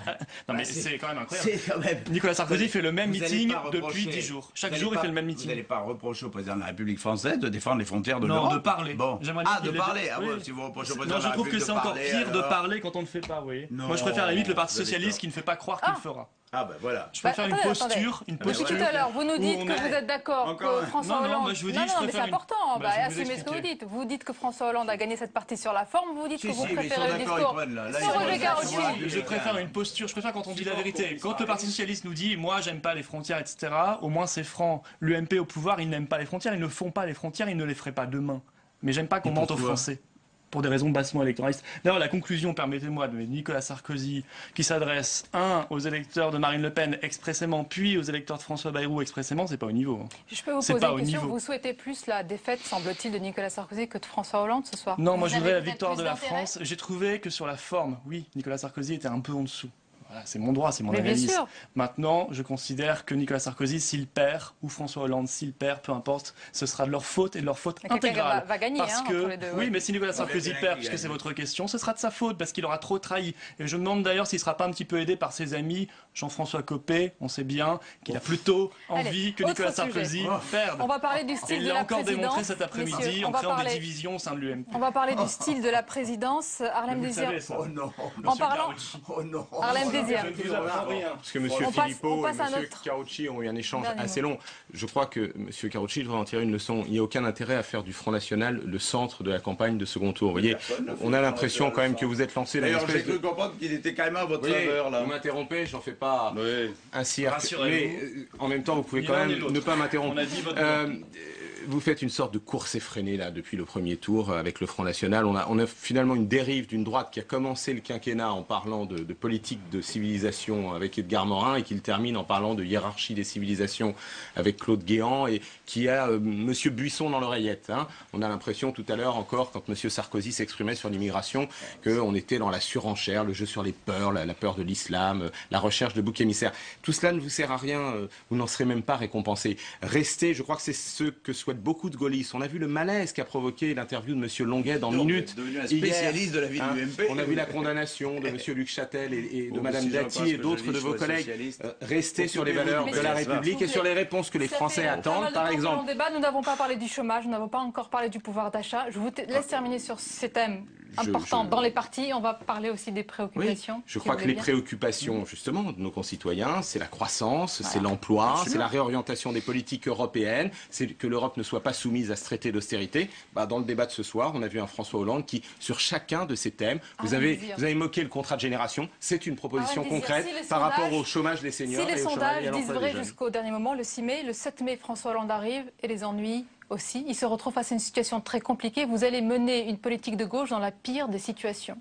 Non mais c'est quand même incroyable. Quand même... Nicolas Sarkozy fait le même meeting depuis dix jours. Chaque jour, pas, il fait le même meeting. Vous n'allez pas reprocher au président de la République française de défendre les frontières de l'Europe. Non, de parler. Bon. Ah, de parler ah, oui. Si vous reprochez au président de la République de parler... Non, je trouve que c'est encore pire de parler quand on ne fait pas, vous voyez. Moi, je préfère à la limite le Parti Socialiste qui ne fait pas croire qu'il fera. Ah ben bah voilà. Je peux bah, faire attendez, une posture, attendez. une posture. Depuis tout à l'heure, vous nous dites que est... vous êtes d'accord que François Hollande. Non, non, bah je vous dis, non, non je mais c'est une... important. Bah, bah, assumez ce que vous dites. Vous dites que François Hollande a gagné cette partie sur la forme. Vous dites si, que vous si, préférez le discours. Bonne, là. Là, sur Roger Karoutchi. Je préfère une posture. Je préfère quand on dit la vérité. Quand le Parti socialiste nous dit, moi, j'aime pas les frontières, et cetera. Au moins, c'est franc. L'U M P au pouvoir, ils n'aiment pas les frontières. Ils ne font pas les frontières. Ils ne les feraient pas demain. Mais j'aime pas qu'on mente aux Français. Pour des raisons bassement électoralistes. D'ailleurs, la conclusion, permettez-moi, de Nicolas Sarkozy, qui s'adresse, un, aux électeurs de Marine Le Pen expressément, puis aux électeurs de François Bayrou expressément, c'est pas au niveau. Hein. Je peux vous poser une question. Vous souhaitez plus la défaite, semble-t-il, de Nicolas Sarkozy que de François Hollande ce soir? Non, vous moi je voudrais la victoire de la France. J'ai trouvé que sur la forme, oui, Nicolas Sarkozy était un peu en dessous. Voilà, c'est mon droit, c'est mon Mais analyse. Bien sûr. Maintenant, je considère que Nicolas Sarkozy, s'il perd, ou François Hollande, s'il perd, peu importe, ce sera de leur faute et de leur faute intégrale. Va, va gagner, parce hein, que, entre les deux, oui, ouais. mais si Nicolas Sarkozy ouais, perd, puisque c'est votre question, ce sera de sa faute, parce qu'il aura trop trahi. Et je me demande d'ailleurs s'il ne sera pas un petit peu aidé par ses amis, Jean-François Copé, on sait bien qu'il a plutôt envie Allez, que Nicolas Sarkozy oh. perde. On va parler du style et de la présidence. Il l'a encore démontré cet après-midi en créant parler... des divisions au sein de l'U M P. On va parler du style de la présidence. Harlem Désir. Oh non, en parlant. Oh non. Je ne vous apprends rien. Parce que M. Philippot et M. Karoutchi ont eu un échange Dernier assez long. Je crois que M. Karoutchi devrait en tirer une leçon. Il n'y a aucun intérêt à faire du Front National le centre de la campagne de second tour. Vous voyez, on a l'impression quand même que vous êtes lancé dans une espèce de... D'ailleurs, j'ai cru comprendre qu'il était carrément à votre faveur. Là. Vous m'interrompez, j'en fais pas oui. un cirque. Mais en même temps, vous pouvez quand même ne pas m'interrompre. Euh, vous faites une sorte de course effrénée là depuis le premier tour avec le Front National. On a, on a finalement une dérive d'une droite qui a commencé le quinquennat en parlant de, de politique de civilisation avec Edgar Morin et qui le termine en parlant de hiérarchie des civilisations avec Claude Guéant et qui a euh, Monsieur Buisson dans l'oreillette. Hein. On a l'impression tout à l'heure encore quand Monsieur Sarkozy s'exprimait sur l'immigration qu'on était dans la surenchère, le jeu sur les peurs, la, la peur de l'islam, la recherche de boucs émissaires. Tout cela ne vous sert à rien, vous n'en serez même pas récompensé. Restez, je crois que c'est ce que souhaite beaucoup de gaullistes. On a vu le malaise qu'a provoqué l'interview de M. Longuet dans Minute. Devenu un spécialiste hier, de la vie hein, de l'U M P. On a vu la condamnation de M. Luc Chatel et, et de bon, Mme si Dati et d'autres de vos collègues. Euh, restez sur les valeurs de la République et sur les réponses que les Français fait, attendent, par exemple. Débat, nous n'avons pas parlé du chômage, nous n'avons pas encore parlé du pouvoir d'achat. Je vous laisse terminer sur ces thèmes importants je, je... dans les partis. On va parler aussi des préoccupations. Oui, je crois que les bien. préoccupations, justement, de nos concitoyens, c'est la croissance, voilà. c'est l'emploi, c'est la réorientation des politiques européennes, c'est que l'Europe ne soit pas soumise à ce traité d'austérité. Bah, dans le débat de ce soir, on a vu un François Hollande qui, sur chacun de ces thèmes, ah, vous, avez, vous avez moqué le contrat de génération, c'est une proposition ah, concrète si par sondages, rapport au chômage des seniors. Si les et sondages et disent vrai jusqu'au dernier moment, le six mai, le sept mai, François Hollande arrive et les ennuis aussi. Il se retrouve face à une situation très compliquée. Vous allez mener une politique de gauche dans la pire des situations.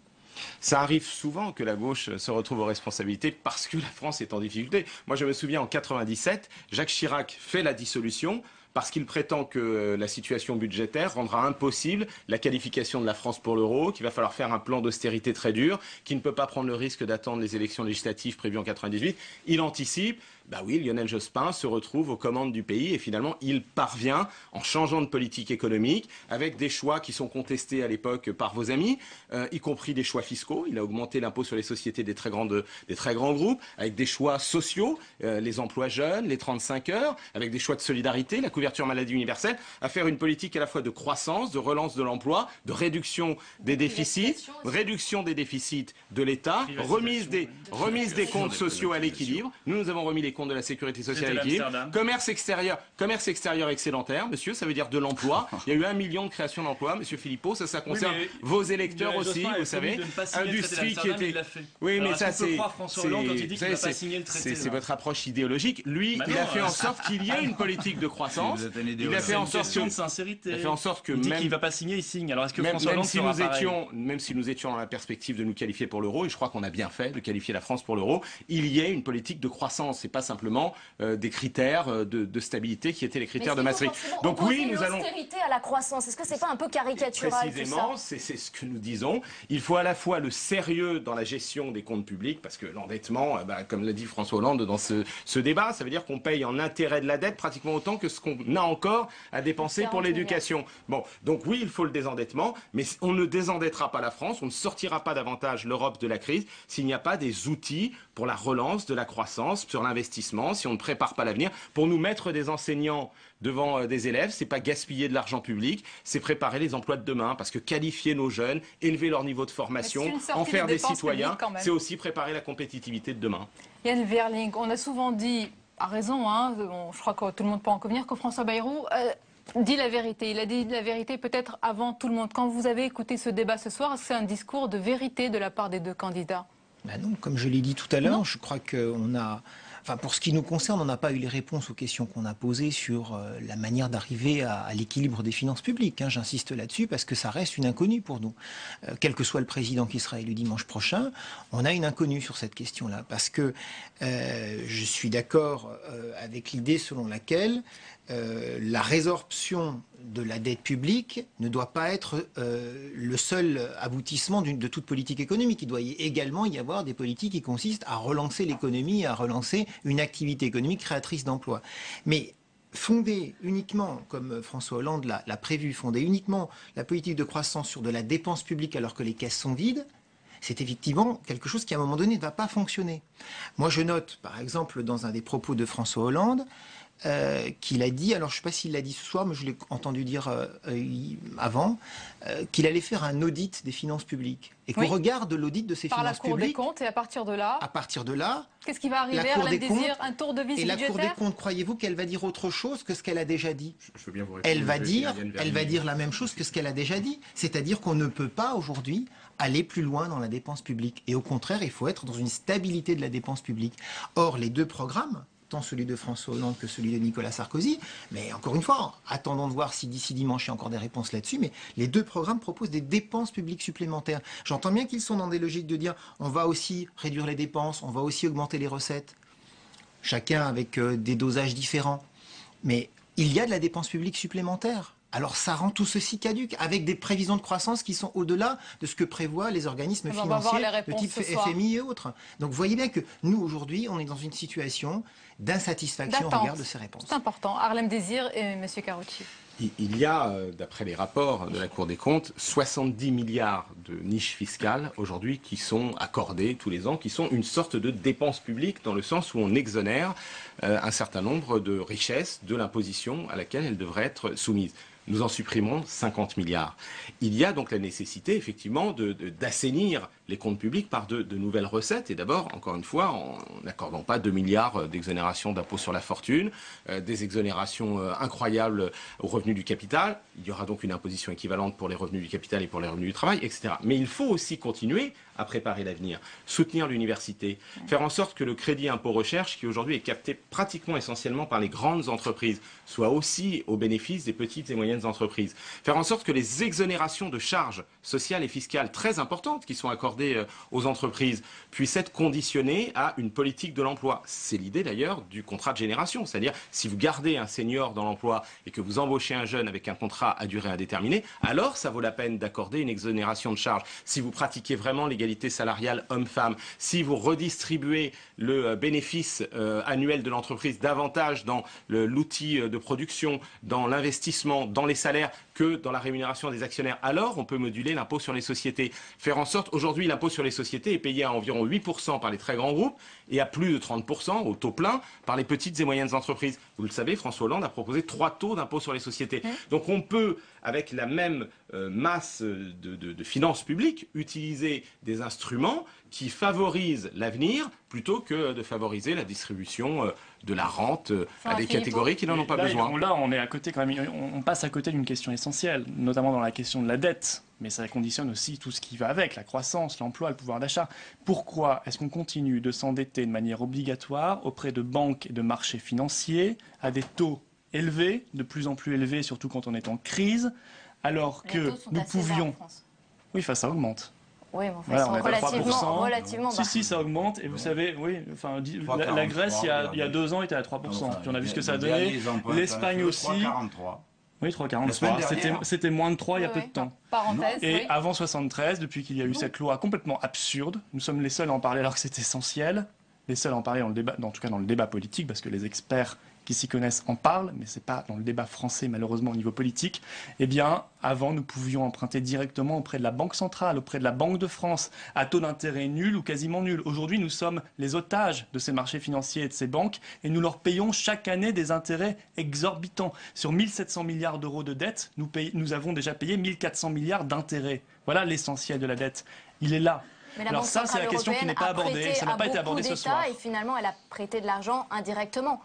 Ça arrive souvent que la gauche se retrouve aux responsabilités parce que la France est en difficulté. Moi, je me souviens, en quatre-vingt-dix-sept, Jacques Chirac fait la dissolution parce qu'il prétend que la situation budgétaire rendra impossible la qualification de la France pour l'euro, qu'il va falloir faire un plan d'austérité très dur, qu'il ne peut pas prendre le risque d'attendre les élections législatives prévues en quatre-vingt-dix-huit. Il anticipe. Bah oui, Lionel Jospin se retrouve aux commandes du pays et finalement il parvient en changeant de politique économique avec des choix qui sont contestés à l'époque par vos amis, euh, y compris des choix fiscaux. Il a augmenté l'impôt sur les sociétés des très, grandes, des très grands groupes, avec des choix sociaux, euh, les emplois jeunes, les trente-cinq heures, avec des choix de solidarité, la couverture maladie universelle, à faire une politique à la fois de croissance, de relance de l'emploi, de réduction des déficits, réduction des déficits de l'État, remise des, remise des comptes sociaux à l'équilibre. Nous, nous avons remis les compte de la sécurité sociale et commerce extérieur, commerce extérieur excédentaire, monsieur, ça veut dire de l'emploi. Il y a eu un million de créations d'emplois, monsieur Philippot, ça, ça concerne oui, vos électeurs aussi, vous savez. Industrie qui était. Oui, mais Alors, ça, c'est. C'est votre approche idéologique. Lui, bah non, il a fait euh... en sorte qu'il y ait une politique de croissance. Il a fait en sorte que. Sincérité. Il a fait en sorte que il dit même. Qu'il va pas signer, il signe. Alors, est-ce que François Hollande si nous étions, même si nous étions dans la perspective de nous qualifier pour l'euro, et je crois qu'on a bien fait de qualifier la France pour l'euro, il y ait une politique de croissance. C'est pas simplement euh, des critères euh, de, de stabilité qui étaient les critères de Maastricht. Donc oui, nous allons... l'austérité à la croissance, est-ce que c'est pas un peu caricatural? Précisément, c'est ce que nous disons. Il faut à la fois le sérieux dans la gestion des comptes publics, parce que l'endettement, euh, bah, comme l'a dit François Hollande dans ce, ce débat, ça veut dire qu'on paye en intérêt de la dette pratiquement autant que ce qu'on a encore à dépenser pour l'éducation. Bon, donc oui, il faut le désendettement, mais on ne désendettera pas la France, on ne sortira pas davantage l'Europe de la crise s'il n'y a pas des outils pour la relance de la croissance, sur l'investissement investissements, si on ne prépare pas l'avenir. Pour nous, mettre des enseignants devant des élèves, c'est pas gaspiller de l'argent public, c'est préparer les emplois de demain, parce que qualifier nos jeunes, élever leur niveau de formation, en faire des citoyens, c'est aussi préparer la compétitivité de demain. Yann Wehrling, on a souvent dit, à raison, hein, bon, je crois que tout le monde peut en convenir, que François Bayrou euh, dit la vérité. Il a dit la vérité peut-être avant tout le monde. Quand vous avez écouté ce débat ce soir, c'est un discours de vérité de la part des deux candidats? Ben non, comme je l'ai dit tout à l'heure, je crois qu'on a... Enfin, pour ce qui nous concerne, on n'a pas eu les réponses aux questions qu'on a posées sur euh, la manière d'arriver à, à l'équilibre des finances publiques. Hein, j'insiste là-dessus parce que ça reste une inconnue pour nous. Euh, quel que soit le président qui sera élu dimanche prochain, on a une inconnue sur cette question-là. Parce que euh, je suis d'accord euh, avec l'idée selon laquelle euh, la résorption de la dette publique ne doit pas être euh, le seul aboutissement de toute politique économique. Il doit y également y avoir des politiques qui consistent à relancer l'économie, à relancer une activité économique créatrice d'emplois. Mais fonder uniquement, comme François Hollande l'a prévu, fonder uniquement la politique de croissance sur de la dépense publique alors que les caisses sont vides, c'est effectivement quelque chose qui, à un moment donné, ne va pas fonctionner. Moi, je note, par exemple, dans un des propos de François Hollande, Euh, qu'il a dit, alors je ne sais pas s'il l'a dit ce soir, mais je l'ai entendu dire euh, avant, euh, qu'il allait faire un audit des finances publiques. Et qu'on oui. regarde l'audit de ces Par finances publiques. Par la Cour publiques, des comptes, et à partir de là... À partir de là... Qu'est-ce qui va arriver à Harlem Désir, un tour de vis budgétaire ? Et la Cour des comptes, croyez-vous qu'elle va dire autre chose que ce qu'elle a déjà dit ? je, je veux bien vous répondre, elle va dire, elle va dire la même chose que ce qu'elle a déjà dit. C'est-à-dire qu'on ne peut pas, aujourd'hui, aller plus loin dans la dépense publique. Et au contraire, il faut être dans une stabilité de la dépense publique. Or, les deux programmes... tant celui de François Hollande que celui de Nicolas Sarkozy. Mais encore une fois, attendons de voir si d'ici dimanche il y a encore des réponses là-dessus. Mais les deux programmes proposent des dépenses publiques supplémentaires. J'entends bien qu'ils sont dans des logiques de dire on va aussi réduire les dépenses, on va aussi augmenter les recettes. Chacun avec euh, des dosages différents. Mais il y a de la dépense publique supplémentaire. Alors ça rend tout ceci caduque, avec des prévisions de croissance qui sont au-delà de ce que prévoient les organismes on financiers de type F M I et autres. Donc vous voyez bien que nous, aujourd'hui, on est dans une situation d'insatisfaction au regard de ces réponses. C'est important. Harlem Désir et M. Karoutchi. Il y a, d'après les rapports de la Cour des comptes, soixante-dix milliards de niches fiscales aujourd'hui qui sont accordées tous les ans, qui sont une sorte de dépense publique dans le sens où on exonère un certain nombre de richesses de l'imposition à laquelle elles devraient être soumises. Nous en supprimons cinquante milliards. Il y a donc la nécessité, effectivement, de, de, d'assainir les comptes publics par de, de nouvelles recettes. Et d'abord, encore une fois, en n'accordant pas deux milliards d'exonérations d'impôts sur la fortune, euh, des exonérations euh, incroyables aux revenus du capital. Il y aura donc une imposition équivalente pour les revenus du capital et pour les revenus du travail, et cetera. Mais il faut aussi continuer à préparer l'avenir, soutenir l'université, faire en sorte que le crédit impôt recherche, qui aujourd'hui est capté pratiquement essentiellement par les grandes entreprises, soit aussi au bénéfice des petites et moyennes entreprises. Faire en sorte que les exonérations de charges sociales et fiscales très importantes qui sont accordées aux entreprises puissent être conditionnées à une politique de l'emploi. C'est l'idée d'ailleurs du contrat de génération, c'est-à-dire si vous gardez un senior dans l'emploi et que vous embauchez un jeune avec un contrat à durée indéterminée, alors ça vaut la peine d'accorder une exonération de charges. Si vous pratiquez vraiment l'égalité salariale homme-femme, si vous redistribuez le bénéfice euh, annuel de l'entreprise davantage dans l'outil de production, dans l'investissement, dans les salaires que dans la rémunération des actionnaires, alors on peut moduler l'impôt sur les sociétés. Faire en sorte, aujourd'hui l'impôt sur les sociétés est payé à environ huit pour cent par les très grands groupes et à plus de trente pour cent au taux plein par les petites et moyennes entreprises. Vous le savez, François Hollande a proposé trois taux d'impôt sur les sociétés. Donc on peut, avec la même euh, masse de, de, de finances publiques, utiliser des des instruments qui favorisent l'avenir plutôt que de favoriser la distribution de la rente à des catégories qui n'en ont pas besoin. Là, on est à côté quand même, on passe à côté d'une question essentielle, notamment dans la question de la dette. Mais ça conditionne aussi tout ce qui va avec, la croissance, l'emploi, le pouvoir d'achat. Pourquoi est-ce qu'on continue de s'endetter de manière obligatoire auprès de banques et de marchés financiers à des taux élevés, de plus en plus élevés, surtout quand on est en crise, alors que nous pouvions... Oui, enfin, ça augmente. Oui, mais enfin, voilà, relativement, relativement bas. Si, si, ça augmente. Et vous ouais. savez, oui, enfin, la, la Grèce, il y, a, il y a deux ans, était à trois pour cent. Puis enfin, on a vu ce que ça a donné. L'Espagne aussi. trois virgule quarante-trois. Oui, trois virgule quarante-trois. C'était moins de trois oui, il y a oui. peu de temps. Parenthèse, et oui. avant soixante-treize, depuis qu'il y a eu non. cette loi complètement absurde, nous sommes les seuls à en parler alors que c'est essentiel. Les seuls à en parler, dans le débat, en tout cas dans le débat politique, parce que les experts qui s'y connaissent en parlent, mais ce n'est pas dans le débat français malheureusement au niveau politique, eh bien avant nous pouvions emprunter directement auprès de la Banque centrale, auprès de la Banque de France, à taux d'intérêt nul ou quasiment nul. Aujourd'hui nous sommes les otages de ces marchés financiers et de ces banques et nous leur payons chaque année des intérêts exorbitants. Sur mille sept cents milliards d'euros de dette, nous, paye, nous avons déjà payé mille quatre cents milliards d'intérêts. Voilà l'essentiel de la dette. Il est là. Mais alors ça, c'est la question qui n'est pas abordée. Ça n'a pas été abordé ce soir. Et finalement, elle a prêté de l'argent indirectement.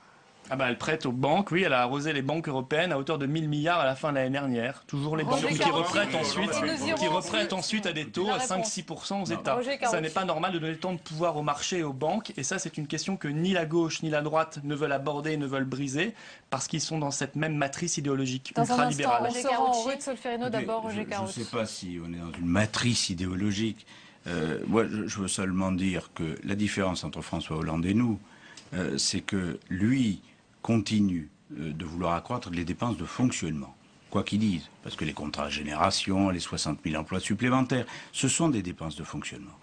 Ah bah elle prête aux banques, oui, elle a arrosé les banques européennes à hauteur de mille milliards à la fin de l'année dernière. Toujours les banques qui reprêtent ensuite, qui reprêtent ensuite à des taux à cinq à six pour cent aux États. Ça n'est pas normal de donner tant de pouvoir aux marchés et aux banques. Et ça, c'est une question que ni la gauche ni la droite ne veulent aborder, ne veulent briser, parce qu'ils sont dans cette même matrice idéologique ultralibérale. Roger Karoutchi, d'abord Roger Karoutchi. Je ne sais pas si on est dans une matrice idéologique. Euh, moi, je veux seulement dire que la différence entre François Hollande et nous, euh, c'est que lui continue euh, de vouloir accroître les dépenses de fonctionnement, quoi qu'il dise, parce que les contrats génération, les soixante mille emplois supplémentaires, ce sont des dépenses de fonctionnement.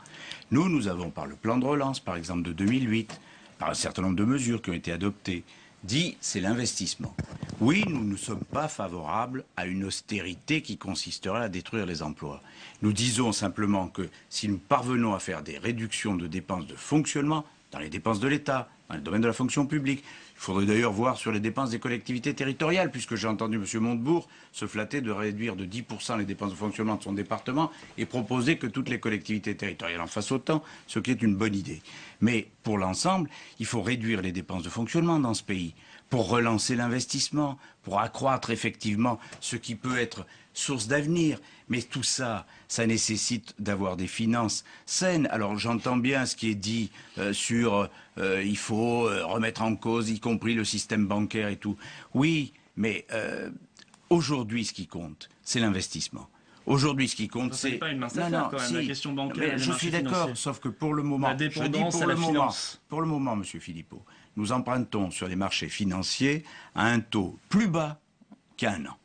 Nous, nous avons, par le plan de relance, par exemple de deux mille huit, par un certain nombre de mesures qui ont été adoptées, dit c'est l'investissement. Oui, nous ne sommes pas favorables à une austérité qui consisterait à détruire les emplois. Nous disons simplement que si nous parvenons à faire des réductions de dépenses de fonctionnement dans les dépenses de l'État, dans le domaine de la fonction publique, il faudrait d'ailleurs voir sur les dépenses des collectivités territoriales, puisque j'ai entendu M. Montebourg se flatter de réduire de dix pour cent les dépenses de fonctionnement de son département et proposer que toutes les collectivités territoriales en fassent autant, ce qui est une bonne idée. Mais pour l'ensemble, il faut réduire les dépenses de fonctionnement dans ce pays pour relancer l'investissement, pour accroître effectivement ce qui peut être source d'avenir. Mais tout ça, ça nécessite d'avoir des finances saines. Alors j'entends bien ce qui est dit euh, sur euh, il faut euh, remettre en cause, y compris le système bancaire et tout. Oui, mais euh, aujourd'hui ce qui compte, c'est l'investissement. Aujourd'hui, ce qui compte, c'est pas une mince affaire, non, non, quand même, si, la question bancaire. Je suis d'accord, sauf que pour le moment, la dépendance pour à la moment, finance. Pour le moment, Monsieur Philippot, nous empruntons sur les marchés financiers à un taux plus bas qu'à un an.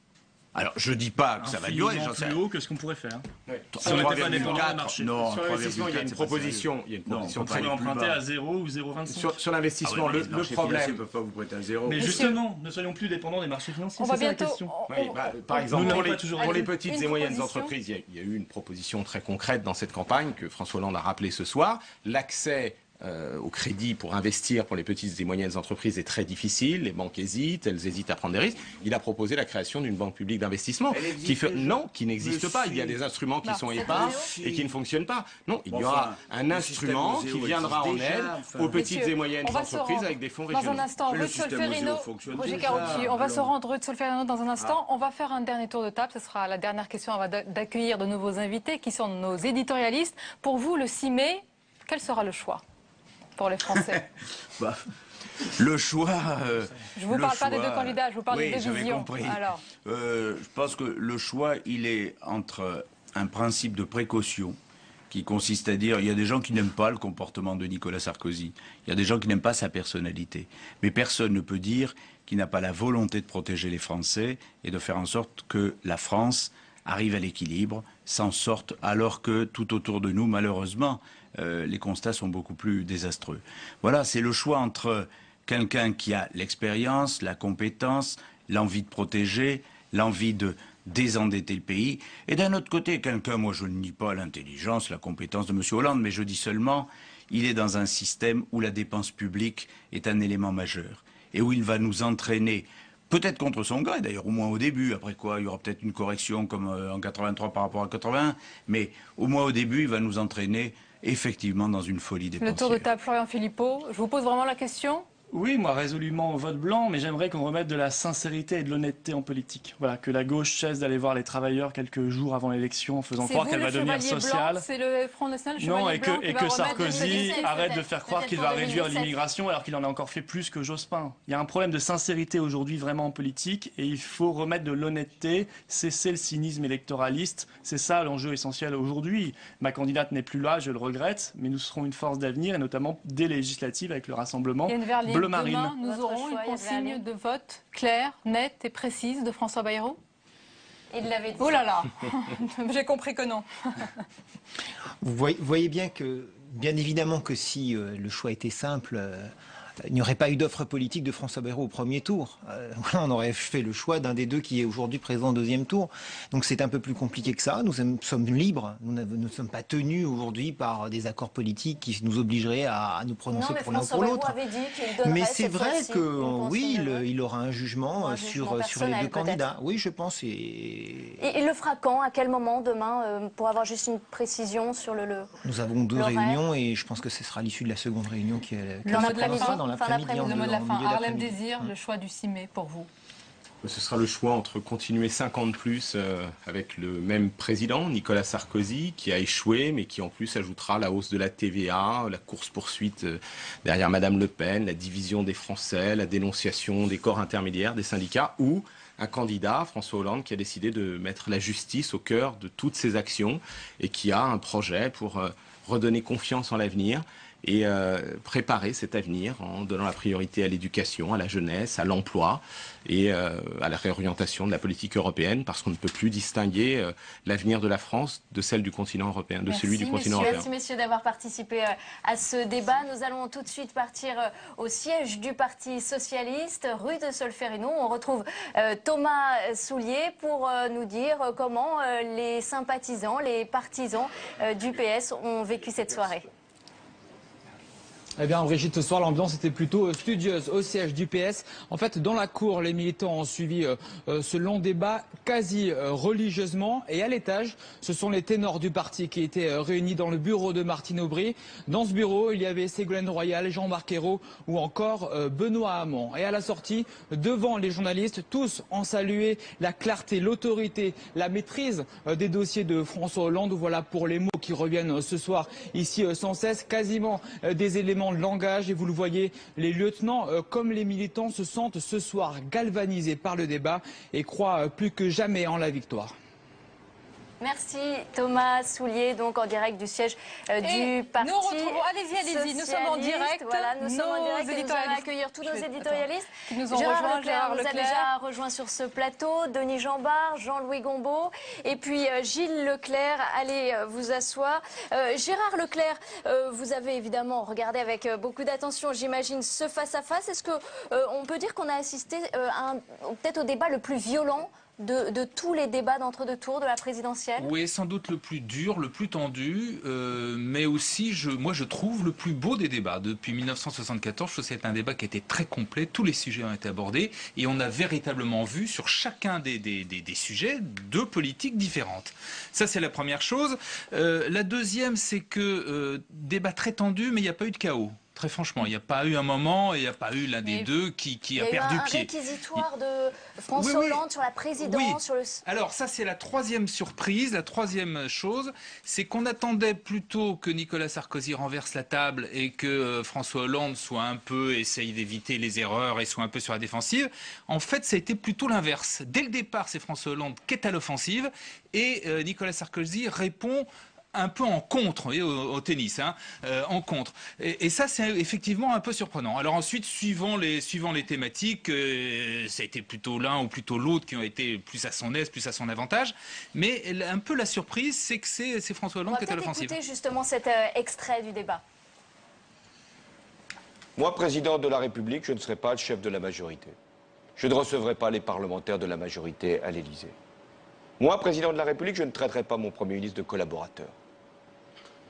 Alors, je ne dis pas que ça va durer. C'est plus haut que ce qu'on pourrait faire. Oui. Si on n'était pas dépendant du marché. Non, sur l'investissement, il y a une proposition. Il y a une proposition. On pourrait emprunter à zéro ou zéro virgule vingt-cinq. Sur, sur l'investissement, ah ouais, le, le problème. Ne peuvent pas vous prêter à zéro. Mais justement, ne soyons plus dépendants des marchés financiers. C'est ça la question. On... Oui, bah, par exemple, pour les, pour les petites et moyennes entreprises, il y, a, il y a eu une proposition très concrète dans cette campagne que François Hollande a rappelée ce soir. L'accès Euh, au crédit pour investir pour les petites et moyennes entreprises est très difficile. Les banques hésitent, elles hésitent à prendre des risques. Il a proposé la création d'une banque publique d'investissement qui fait... non, qui n'existe pas. Il y a des instruments qui non, sont épars et qui ne fonctionnent pas. Non, il bon, y aura enfin, un instrument qui viendra en aide enfin, aux petites messieurs, et moyennes entreprises avec des fonds régionaux. Dans un instant, Ruth Solferino, Roger Karoutchi, on va se rendre Ruth Solferino dans un instant. Ah. On va faire un dernier tour de table. Ce sera la dernière question avant d'accueillir de nouveaux invités qui sont nos éditorialistes. Pour vous, le six mai, quel sera le choix pour les Français? Bah, le choix... Euh, je ne vous parle choix, pas des deux candidats, je vous parle oui, des deux visions. Alors. Euh, je pense que le choix, il est entre un principe de précaution qui consiste à dire, il y a des gens qui n'aiment pas le comportement de Nicolas Sarkozy, il y a des gens qui n'aiment pas sa personnalité, mais personne ne peut dire qu'il n'a pas la volonté de protéger les Français et de faire en sorte que la France arrive à l'équilibre, s'en sorte, alors que tout autour de nous, malheureusement, Euh, les constats sont beaucoup plus désastreux. Voilà, c'est le choix entre quelqu'un qui a l'expérience, la compétence, l'envie de protéger, l'envie de désendetter le pays, et d'un autre côté, quelqu'un, moi je ne nie pas l'intelligence, la compétence de M. Hollande, mais je dis seulement, il est dans un système où la dépense publique est un élément majeur, et où il va nous entraîner... peut-être contre son gré, d'ailleurs, au moins au début. Après quoi, il y aura peut-être une correction comme en quatre-vingt-trois par rapport à quatre-vingt-un. Mais au moins au début, il va nous entraîner effectivement dans une folie dépensière. Le tour de table, Florian Philippot. Je vous pose vraiment la question ? Oui, moi, résolument au vote blanc, mais j'aimerais qu'on remette de la sincérité et de l'honnêteté en politique. Voilà, que la gauche cesse d'aller voir les travailleurs quelques jours avant l'élection en faisant croire qu'elle va devenir sociale. C'est le Front National, le non, et que, blanc et que Sarkozy arrête de faire croire qu'il va réduire l'immigration alors qu'il en a encore fait plus que Jospin. Il y a un problème de sincérité aujourd'hui vraiment en politique et il faut remettre de l'honnêteté, cesser le cynisme électoraliste. C'est ça l'enjeu essentiel aujourd'hui. Ma candidate n'est plus là, je le regrette, mais nous serons une force d'avenir et notamment des législatives avec le Rassemblement. Le Marine. Demain, nous Votre aurons choix, une consigne de vote claire, nette et précise de François Bayrou. Il l'avait dit. Oh là là, j'ai compris que non. Vous voyez bien que, bien évidemment que si euh, le choix était simple, euh, il n'y aurait pas eu d'offre politique de François Bayrou au premier tour. Euh, voilà, on aurait fait le choix d'un des deux qui est aujourd'hui présent au deuxième tour. Donc c'est un peu plus compliqué que ça. Nous sommes libres. Nous ne sommes pas tenus aujourd'hui par des accords politiques qui nous obligeraient à, à nous prononcer non, pour l'un ou pour l'autre. Mais c'est vrai que oui, il, il aura un jugement, un jugement sur, sur les deux candidats. Oui, je pense. Et... Et il le fera quand? À quel moment demain euh, pour avoir juste une précision sur le... le Nous avons deux réunions et je pense que ce sera l'issue de la seconde réunion qui est... Dans l'après-midi, le mot de la fin, Harlem Désir, le choix du six mai pour vous? Ce sera le choix entre continuer cinq ans de plus euh, avec le même président, Nicolas Sarkozy, qui a échoué, mais qui en plus ajoutera la hausse de la T V A, la course-poursuite euh, derrière Madame Le Pen, la division des Français, la dénonciation des corps intermédiaires, des syndicats, ou un candidat, François Hollande, qui a décidé de mettre la justice au cœur de toutes ses actions et qui a un projet pour euh, redonner confiance en l'avenir et euh, préparer cet avenir en donnant la priorité à l'éducation, à la jeunesse, à l'emploi et euh, à la réorientation de la politique européenne, parce qu'on ne peut plus distinguer euh, l'avenir de la France de celle du continent européen, de merci celui du messieurs, continent européen. Merci messieurs d'avoir participé à ce débat. Nous allons tout de suite partir au siège du Parti socialiste, rue de Solferino. On retrouve euh, Thomas Soulier pour euh, nous dire comment euh, les sympathisants, les partisans euh, du P S ont vécu cette soirée. Eh bien, Brigitte, ce soir, l'ambiance était plutôt studieuse au siège du P S. En fait, dans la cour, les militants ont suivi euh, ce long débat quasi euh, religieusement. Et à l'étage, ce sont les ténors du parti qui étaient euh, réunis dans le bureau de Martine Aubry. Dans ce bureau, il y avait Ségolène Royal, Jean-Marc Ayrault ou encore euh, Benoît Hamon. Et à la sortie, devant les journalistes, tous ont salué la clarté, l'autorité, la maîtrise euh, des dossiers de François Hollande. Voilà pour les mots qui reviennent euh, ce soir ici euh, sans cesse, quasiment euh, des éléments de langage, et vous le voyez, les lieutenants euh, comme les militants se sentent ce soir galvanisés par le débat et croient euh, plus que jamais en la victoire. Merci Thomas Soulier, donc en direct du siège euh, du Parti nous retrouvons, allez-y, allez-y, nous sommes en direct, voilà, nous sommes en direct et nous allons accueillir tous nos éditorialistes. Qui nous ont Gérard rejoint, Leclerc, Gérard Leclerc. Nous a déjà rejoint sur ce plateau, Denis Jeambar, Jean-Louis Gombaud et puis euh, Gilles Leclerc, allez euh, vous asseoir. Euh, Gérard Leclerc, euh, vous avez évidemment regardé avec euh, beaucoup d'attention, j'imagine, ce face-à-face. Est-ce qu'on euh, peut dire qu'on a assisté euh, peut-être au débat le plus violent De, de tous les débats d'entre-deux tours de la présidentielle? Oui, sans doute le plus dur, le plus tendu, euh, mais aussi, je, moi je trouve, le plus beau des débats. Depuis mille neuf cent soixante-quatorze, je trouve que c'est un débat qui était très complet, tous les sujets ont été abordés, et on a véritablement vu sur chacun des, des, des, des sujets deux politiques différentes. Ça, c'est la première chose. Euh, la deuxième, c'est que euh, débat très tendu, mais il n'y a pas eu de chaos. Très franchement, il n'y a pas eu un moment, il n'y a pas eu l'un des deux qui, qui a, a perdu un pied. Il y a eu un réquisitoire de François oui, oui. Hollande sur la présidence. Oui. Sur le... Alors ça, c'est la troisième surprise, la troisième chose, c'est qu'on attendait plutôt que Nicolas Sarkozy renverse la table et que François Hollande soit un peu, essaye d'éviter les erreurs et soit un peu sur la défensive. En fait, ça a été plutôt l'inverse. Dès le départ, c'est François Hollande qui est à l'offensive et Nicolas Sarkozy répond... un peu en contre, vous voyez, au, au tennis, hein, euh, en contre. Et, et ça, c'est effectivement un peu surprenant. Alors ensuite, suivant les, suivant les thématiques, euh, ça a été plutôt l'un ou plutôt l'autre qui ont été plus à son aise, plus à son avantage. Mais un peu la surprise, c'est que c'est François Hollande qui est à l'offensive. On va peut-être écouter justement cet euh, extrait du débat. Moi, président de la République, je ne serai pas le chef de la majorité. Je ne recevrai pas les parlementaires de la majorité à l'Élysée. Moi, président de la République, je ne traiterai pas mon Premier ministre de collaborateur.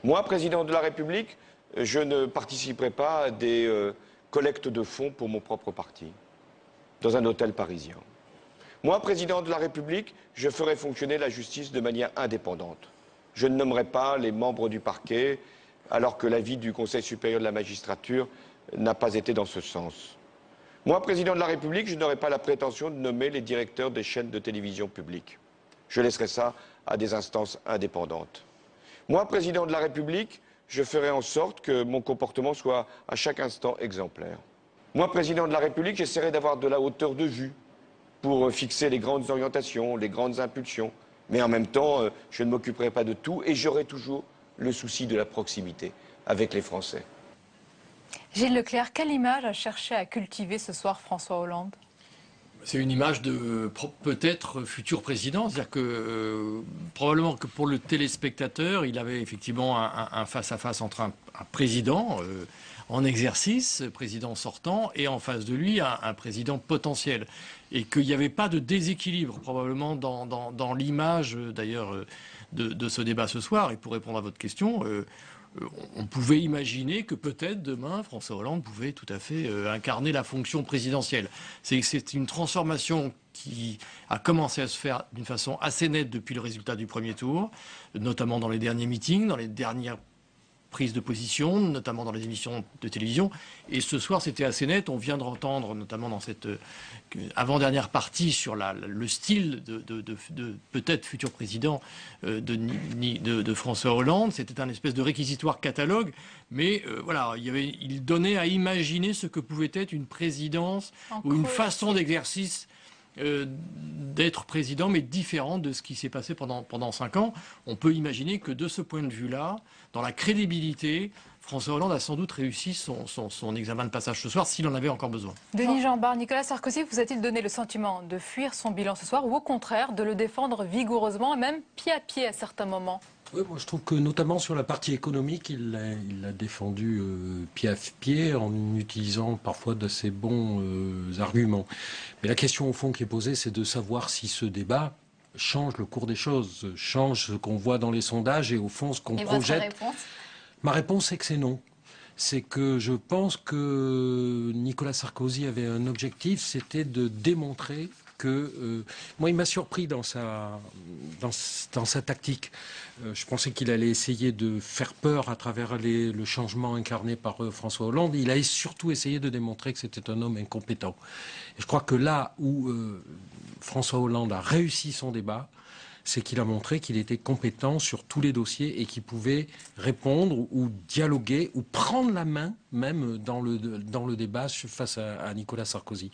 Moi, président de la République, je ne participerai pas à des euh, collectes de fonds pour mon propre parti, dans un hôtel parisien. Moi, président de la République, je ferai fonctionner la justice de manière indépendante. Je ne nommerai pas les membres du parquet, alors que l'avis du Conseil supérieur de la magistrature n'a pas été dans ce sens. Moi, président de la République, je n'aurai pas la prétention de nommer les directeurs des chaînes de télévision publiques. Je laisserai ça à des instances indépendantes. Moi, président de la République, je ferai en sorte que mon comportement soit à chaque instant exemplaire. Moi, président de la République, j'essaierai d'avoir de la hauteur de vue pour fixer les grandes orientations, les grandes impulsions. Mais en même temps, je ne m'occuperai pas de tout et j'aurai toujours le souci de la proximité avec les Français. Gilles Leclerc, quelle image a cherché à cultiver ce soir François Hollande ? C'est une image de peut-être futur président. C'est-à-dire que euh, probablement que pour le téléspectateur, il avait effectivement un face-à-face -face entre un, un président euh, en exercice, président sortant, et en face de lui un, un président potentiel. Et qu'il n'y avait pas de déséquilibre probablement dans, dans, dans l'image d'ailleurs de, de ce débat ce soir. Et pour répondre à votre question... Euh, on pouvait imaginer que peut-être demain, François Hollande pouvait tout à fait euh, incarner la fonction présidentielle. C'est une transformation qui a commencé à se faire d'une façon assez nette depuis le résultat du premier tour, notamment dans les derniers meetings, dans les dernières prises de position, notamment dans les émissions de télévision. Et ce soir, c'était assez net. On vient de entendre, notamment dans cette avant-dernière partie, sur la, le style de, de, de, de peut-être futur président de, de, de François Hollande. C'était un espèce de réquisitoire catalogue. Mais euh, voilà, il, y avait, il donnait à imaginer ce que pouvait être une présidence Encore ou une façon d'exercice Euh, d'être président, mais différent de ce qui s'est passé pendant, pendant cinq ans. On peut imaginer que de ce point de vue-là, dans la crédibilité, François Hollande a sans doute réussi son, son, son examen de passage ce soir, s'il en avait encore besoin. Denis Jeambar, Nicolas Sarkozy vous a-t-il donné le sentiment de fuir son bilan ce soir, ou au contraire de le défendre vigoureusement, même pied à pied à certains moments? Oui, moi je trouve que notamment sur la partie économique, il a, il a défendu euh, pied à pied en utilisant parfois d'assez bons euh, arguments. Mais la question au fond qui est posée, c'est de savoir si ce débat change le cours des choses, change ce qu'on voit dans les sondages et au fond ce qu'on projette. Votre réponse ? Ma réponse c'est que c'est non. C'est que je pense que Nicolas Sarkozy avait un objectif, c'était de démontrer... Que, euh, moi, il m'a surpris dans sa, dans, dans sa tactique. Euh, je pensais qu'il allait essayer de faire peur à travers les, le changement incarné par euh, François Hollande. Il a surtout essayé de démontrer que c'était un homme incompétent. Et je crois que là où euh, François Hollande a réussi son débat, c'est qu'il a montré qu'il était compétent sur tous les dossiers et qu'il pouvait répondre ou dialoguer ou prendre la main même dans le, dans le débat face à, à Nicolas Sarkozy.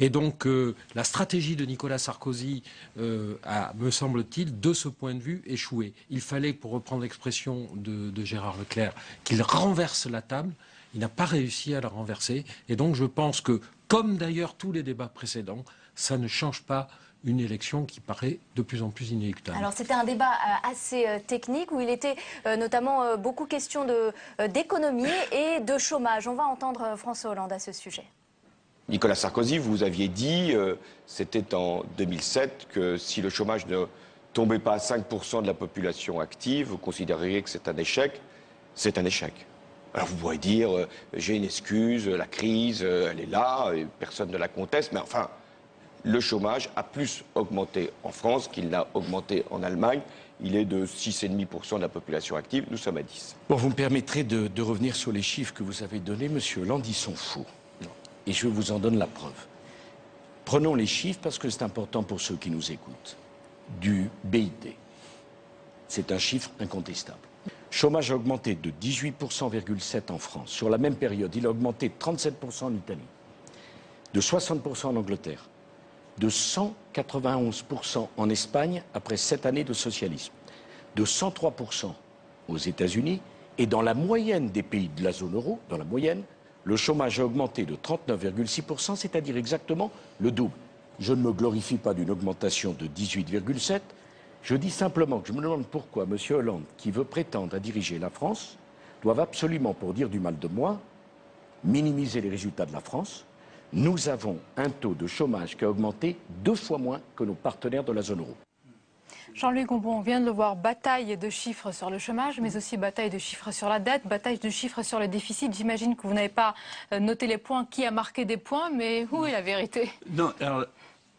Et donc euh, la stratégie de Nicolas Sarkozy euh, a, me semble-t-il, de ce point de vue, échoué. Il fallait, pour reprendre l'expression de, de Gérard Leclerc, qu'il renverse la table. Il n'a pas réussi à la renverser. Et donc je pense que, comme d'ailleurs tous les débats précédents, ça ne change pas une élection qui paraît de plus en plus inéluctable. Alors c'était un débat assez technique où il était notamment beaucoup question d'économie et de chômage. On va entendre François Hollande à ce sujet. Nicolas Sarkozy, vous aviez dit, euh, c'était en deux mille sept, que si le chômage ne tombait pas à cinq pour cent de la population active, vous considéreriez que c'est un échec. C'est un échec. Alors vous pourrez dire, euh, j'ai une excuse, la crise, euh, elle est là, et personne ne la conteste, mais enfin... Le chômage a plus augmenté en France qu'il n'a augmenté en Allemagne. Il est de six virgule cinq pour cent de la population active. Nous sommes à dix. Bon, vous me permettrez de, de revenir sur les chiffres que vous avez donnés, monsieur Hollande. Ils sont faux. Non. Et je vous en donne la preuve. Prenons les chiffres parce que c'est important pour ceux qui nous écoutent. Du B I T. C'est un chiffre incontestable. Chômage a augmenté de dix-huit virgule sept pour cent en France. Sur la même période, il a augmenté de trente-sept pour cent en Italie, de soixante pour cent en Angleterre, de cent quatre-vingt-onze pour cent en Espagne après sept années de socialisme, de cent trois pour cent aux États-Unis, et dans la moyenne des pays de la zone euro, dans la moyenne, le chômage a augmenté de trente-neuf virgule six pour cent, c'est-à-dire exactement le double. Je ne me glorifie pas d'une augmentation de dix-huit virgule sept pour cent, je dis simplement que je me demande pourquoi M. Hollande, qui veut prétendre à diriger la France, doit absolument, pour dire du mal de moi, minimiser les résultats de la France. Nous avons un taux de chômage qui a augmenté deux fois moins que nos partenaires de la zone euro. Jean-Louis Gombon, on vient de le voir, bataille de chiffres sur le chômage, mais aussi bataille de chiffres sur la dette, bataille de chiffres sur le déficit. J'imagine que vous n'avez pas noté les points, qui a marqué des points, mais où est la vérité? Non, alors,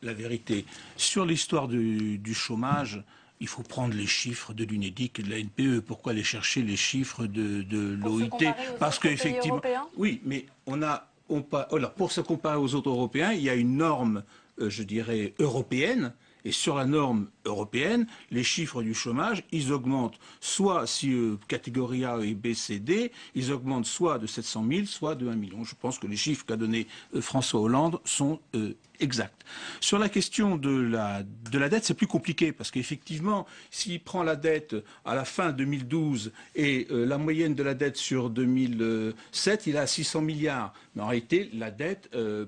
la vérité, sur l'histoire du, du chômage... Il faut prendre les chiffres de l'UNEDIC et de la N P E. Pourquoi aller chercher les chiffres de, de l'O I T? Parce qu'effectivement... Oui, mais on a... On pas, alors pour se comparer aux autres Européens, il y a une norme, euh, je dirais, européenne. Et sur la norme européenne, les chiffres du chômage, ils augmentent. Soit, si euh, catégorie A et B, C, D, ils augmentent soit de sept cent mille, soit de un million. Je pense que les chiffres qu'a donné euh, François Hollande sont euh, exact. Sur la question de la, de la dette, c'est plus compliqué, parce qu'effectivement, s'il prend la dette à la fin deux mille douze et euh, la moyenne de la dette sur deux mille sept, il est à six cents milliards. Mais en réalité, la dette euh,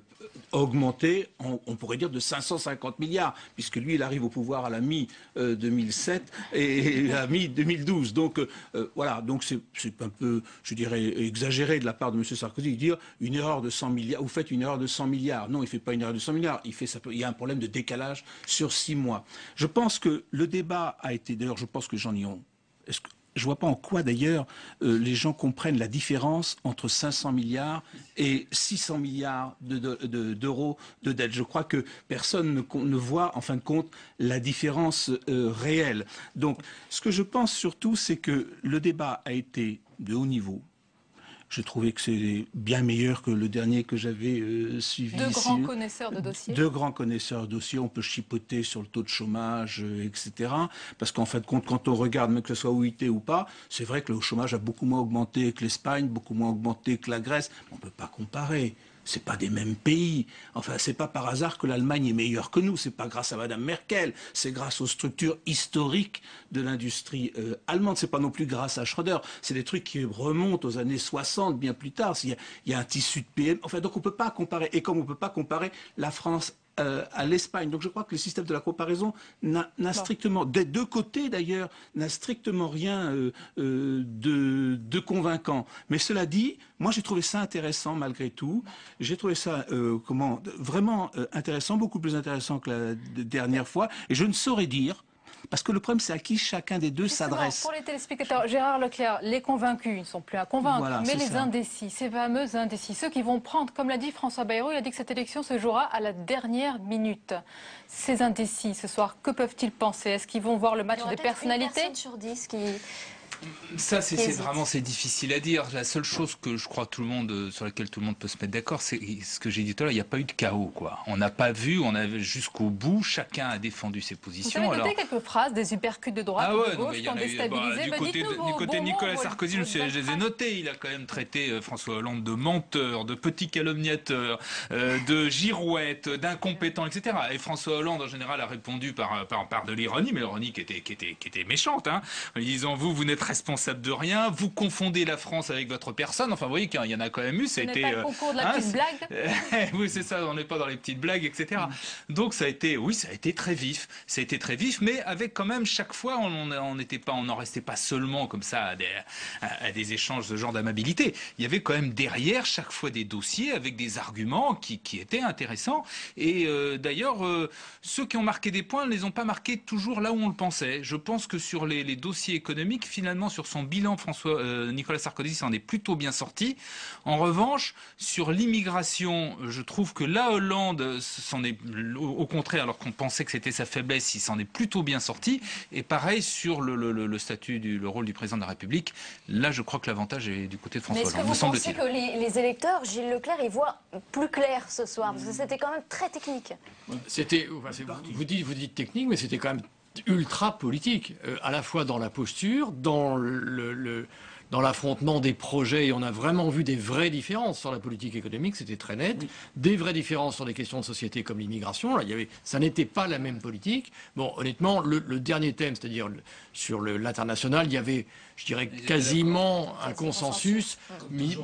a augmenté, on, on pourrait dire, de cinq cent cinquante milliards, puisque lui, il arrive au pouvoir à la mi deux mille sept et à la mi deux mille douze. Donc, euh, voilà, donc c'est un peu, je dirais, exagéré de la part de M. Sarkozy de dire une erreur de cent milliards, vous faites une erreur de cent milliards. Non, il ne fait pas une erreur de cent milliards, il, fait, ça peut, il y a un problème de décalage sur six mois. Je pense que le débat a été, d'ailleurs, je pense que j'en ai honte. Est-ce que je ne vois pas en quoi, d'ailleurs, euh, les gens comprennent la différence entre cinq cents milliards et six cents milliards d'euros de, de, de, de dette. Je crois que personne ne, ne voit, en fin de compte, la différence euh, réelle. Donc, ce que je pense surtout, c'est que le débat a été de haut niveau. Je trouvais que c'est bien meilleur que le dernier que j'avais euh, suivi. Deux grands ici. connaisseurs de dossiers. Deux grands connaisseurs de dossiers. On peut chipoter sur le taux de chômage, euh, et cetera. Parce qu'en fin de compte, quand on regarde, même que ce soit O I T ou pas, c'est vrai que le chômage a beaucoup moins augmenté que l'Espagne, beaucoup moins augmenté que la Grèce. On ne peut pas comparer. Ce n'est pas des mêmes pays. Enfin, ce n'est pas par hasard que l'Allemagne est meilleure que nous. Ce n'est pas grâce à Mme Merkel. C'est grâce aux structures historiques de l'industrie euh, allemande. Ce n'est pas non plus grâce à Schröder. C'est des trucs qui remontent aux années soixante, bien plus tard. Il y a, il y a un tissu de P M E. Enfin, donc on ne peut pas comparer. Et comme on ne peut pas comparer la France Euh, à l'Espagne. Donc je crois que le système de la comparaison n'a strictement, des deux côtés d'ailleurs, n'a strictement rien euh, euh, de, de convaincant. Mais cela dit, moi j'ai trouvé ça intéressant malgré tout. J'ai trouvé ça euh, comment, vraiment euh, intéressant, beaucoup plus intéressant que la dernière fois. Et je ne saurais dire, parce que le problème, c'est à qui chacun des deux s'adresse. Pour les téléspectateurs, Gérard Leclerc, les convaincus, ils ne sont plus à convaincre, voilà, mais les ça. indécis, ces fameux indécis, ceux qui vont prendre, comme l'a dit François Bayrou, il a dit que cette élection se jouera à la dernière minute. Ces indécis, ce soir, que peuvent-ils penser? Est-ce qu'ils vont voir le match des personnalités? Une personne sur dix qui... Ça, c'est vraiment c'est difficile à dire. La seule chose que je crois tout le monde, sur laquelle tout le monde peut se mettre d'accord, c'est ce que j'ai dit tout à l'heure, il n'y a pas eu de chaos, quoi. On n'a pas vu, on avait jusqu'au bout, chacun a défendu ses positions. Vous avez noté alors... quelques phrases, des uppercuts de droite, ah ouais, de gauche, qui ont déstabilisé. Du côté de Nicolas Sarkozy, je les ai notés, il a quand même traité François Hollande de menteur, de petit calomniateur, euh, de girouette, d'incompétent, et cetera. Et François Hollande, en général, a répondu par, par, par de l'ironie, mais l'ironie qui était, qui était, qui était méchante, hein, en disant, vous, vous n'êtes responsable de rien, vous confondez la France avec votre personne, enfin vous voyez qu'il y en a quand même eu, ça a été... pas le concours de la hein, petite blague. Oui c'est ça, on n'est pas dans les petites blagues, et cetera. Mm. Donc ça a été, oui ça a été très vif, ça a été très vif, mais avec quand même chaque fois, on n'était pas, on n'en restait pas seulement comme ça à des, à, à des échanges de genre d'amabilité, il y avait quand même derrière chaque fois des dossiers avec des arguments qui, qui étaient intéressants, et euh, d'ailleurs, euh, ceux qui ont marqué des points ne les ont pas marqués toujours là où on le pensait. Je pense que sur les, les dossiers économiques, finalement, sur son bilan, François, euh, Nicolas Sarkozy s'en est plutôt bien sorti. En revanche, sur l'immigration, je trouve que la Hollande s'en est, au contraire, alors qu'on pensait que c'était sa faiblesse, il s'en est plutôt bien sorti. Et pareil sur le, le, le statut, du, le rôle du président de la République. Là, je crois que l'avantage est du côté de François Hollande. Mais est-ce que vous pensez que les, les électeurs, Gilles Leclerc, ils voient plus clair ce soir? Parce que c'était quand même très technique. C'était, enfin, vous, vous, dites, vous dites technique, mais c'était quand même ultra politique, euh, à la fois dans la posture, dans le, le, dans l'affrontement des projets, et on a vraiment vu des vraies différences sur la politique économique, c'était très net, oui. Des vraies différences sur des questions de société comme l'immigration, là, il y avait, ça n'était pas la même politique. Bon, honnêtement, le, le dernier thème, c'est-à-dire sur l'international, il y avait, je dirais, quasiment un consensus, mis,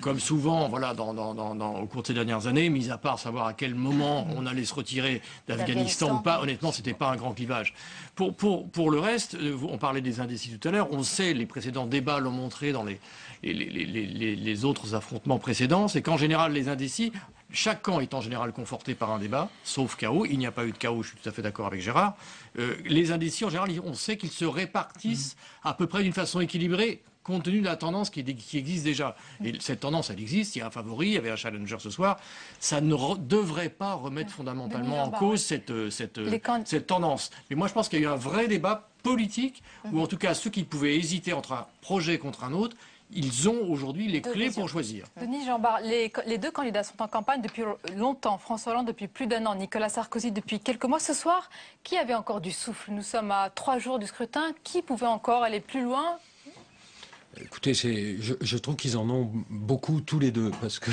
comme souvent, voilà, dans, dans, dans, dans, au cours de ces dernières années, mis à part savoir à quel moment on allait se retirer d'Afghanistan ou pas, honnêtement, c'était pas un grand clivage. Pour, pour, pour le reste, on parlait des indécis tout à l'heure, on sait, les précédents débats l'ont montré dans les, les, les, les, les autres affrontements précédents, c'est qu'en général, les indécis, chaque camp est en général conforté par un débat, sauf chaos, il n'y a pas eu de chaos, je suis tout à fait d'accord avec Gérard. Euh, les indécis, en général, on sait qu'ils se répartissent à peu près d'une façon équilibrée, compte tenu de la tendance qui, qui existe déjà. Et cette tendance, elle existe, il y a un favori, il y avait un challenger ce soir. Ça ne devrait pas remettre fondamentalement en cause cette, cette, cette tendance. Mais moi, je pense qu'il y a eu un vrai débat politique, ou en tout cas, ceux qui pouvaient hésiter entre un projet contre un autre, ils ont aujourd'hui les clés vision. pour choisir. Denis Jeambar, les, les deux candidats sont en campagne depuis longtemps. François Hollande depuis plus d'un an, Nicolas Sarkozy depuis quelques mois. Ce soir, qui avait encore du souffle? Nous sommes à trois jours du scrutin. Qui pouvait encore aller plus loin? Écoutez, je, je trouve qu'ils en ont beaucoup tous les deux, parce que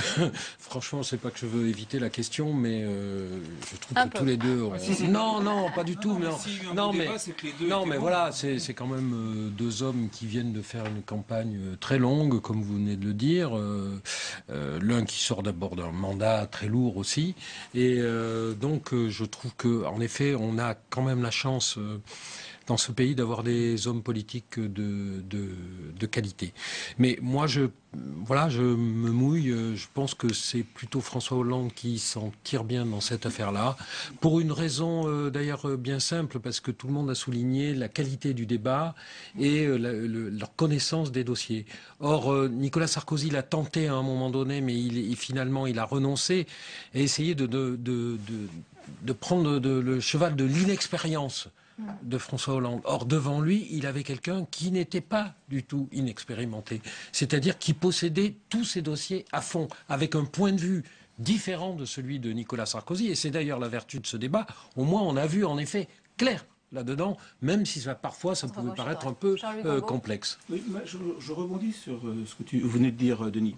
franchement, c'est pas que je veux éviter la question, mais euh, je trouve un que peu. Tous les deux. On... Ah, si, si. Non, non, pas du non, tout. Non, mais, si, non, mais, débat, que les deux non, mais bons. Voilà, c'est quand même deux hommes qui viennent de faire une campagne très longue, comme vous venez de le dire. Euh, euh, L'un qui sort d'abord d'un mandat très lourd aussi, et euh, donc je trouve que, en effet, on a quand même la chance. Euh, dans ce pays, d'avoir des hommes politiques de, de, de qualité. Mais moi, je, voilà, je me mouille. Je pense que c'est plutôt François Hollande qui s'en tire bien dans cette affaire-là, pour une raison euh, d'ailleurs bien simple, parce que tout le monde a souligné la qualité du débat et euh, la, le, leur connaissance des dossiers. Or, euh, Nicolas Sarkozy l'a tenté à un moment donné, mais il, il, finalement, il a renoncé et essayé de, de, de, de, de prendre de, le cheval de l'inexpérience de François Hollande. Or, devant lui, il avait quelqu'un qui n'était pas du tout inexpérimenté, c'est-à-dire qui possédait tous ses dossiers à fond, avec un point de vue différent de celui de Nicolas Sarkozy. Et c'est d'ailleurs la vertu de ce débat. Au moins, on a vu en effet clair là-dedans, même si ça, parfois ça pouvait paraître un peu euh, complexe. Oui, je, je rebondis sur ce que tu venais de dire, Denis.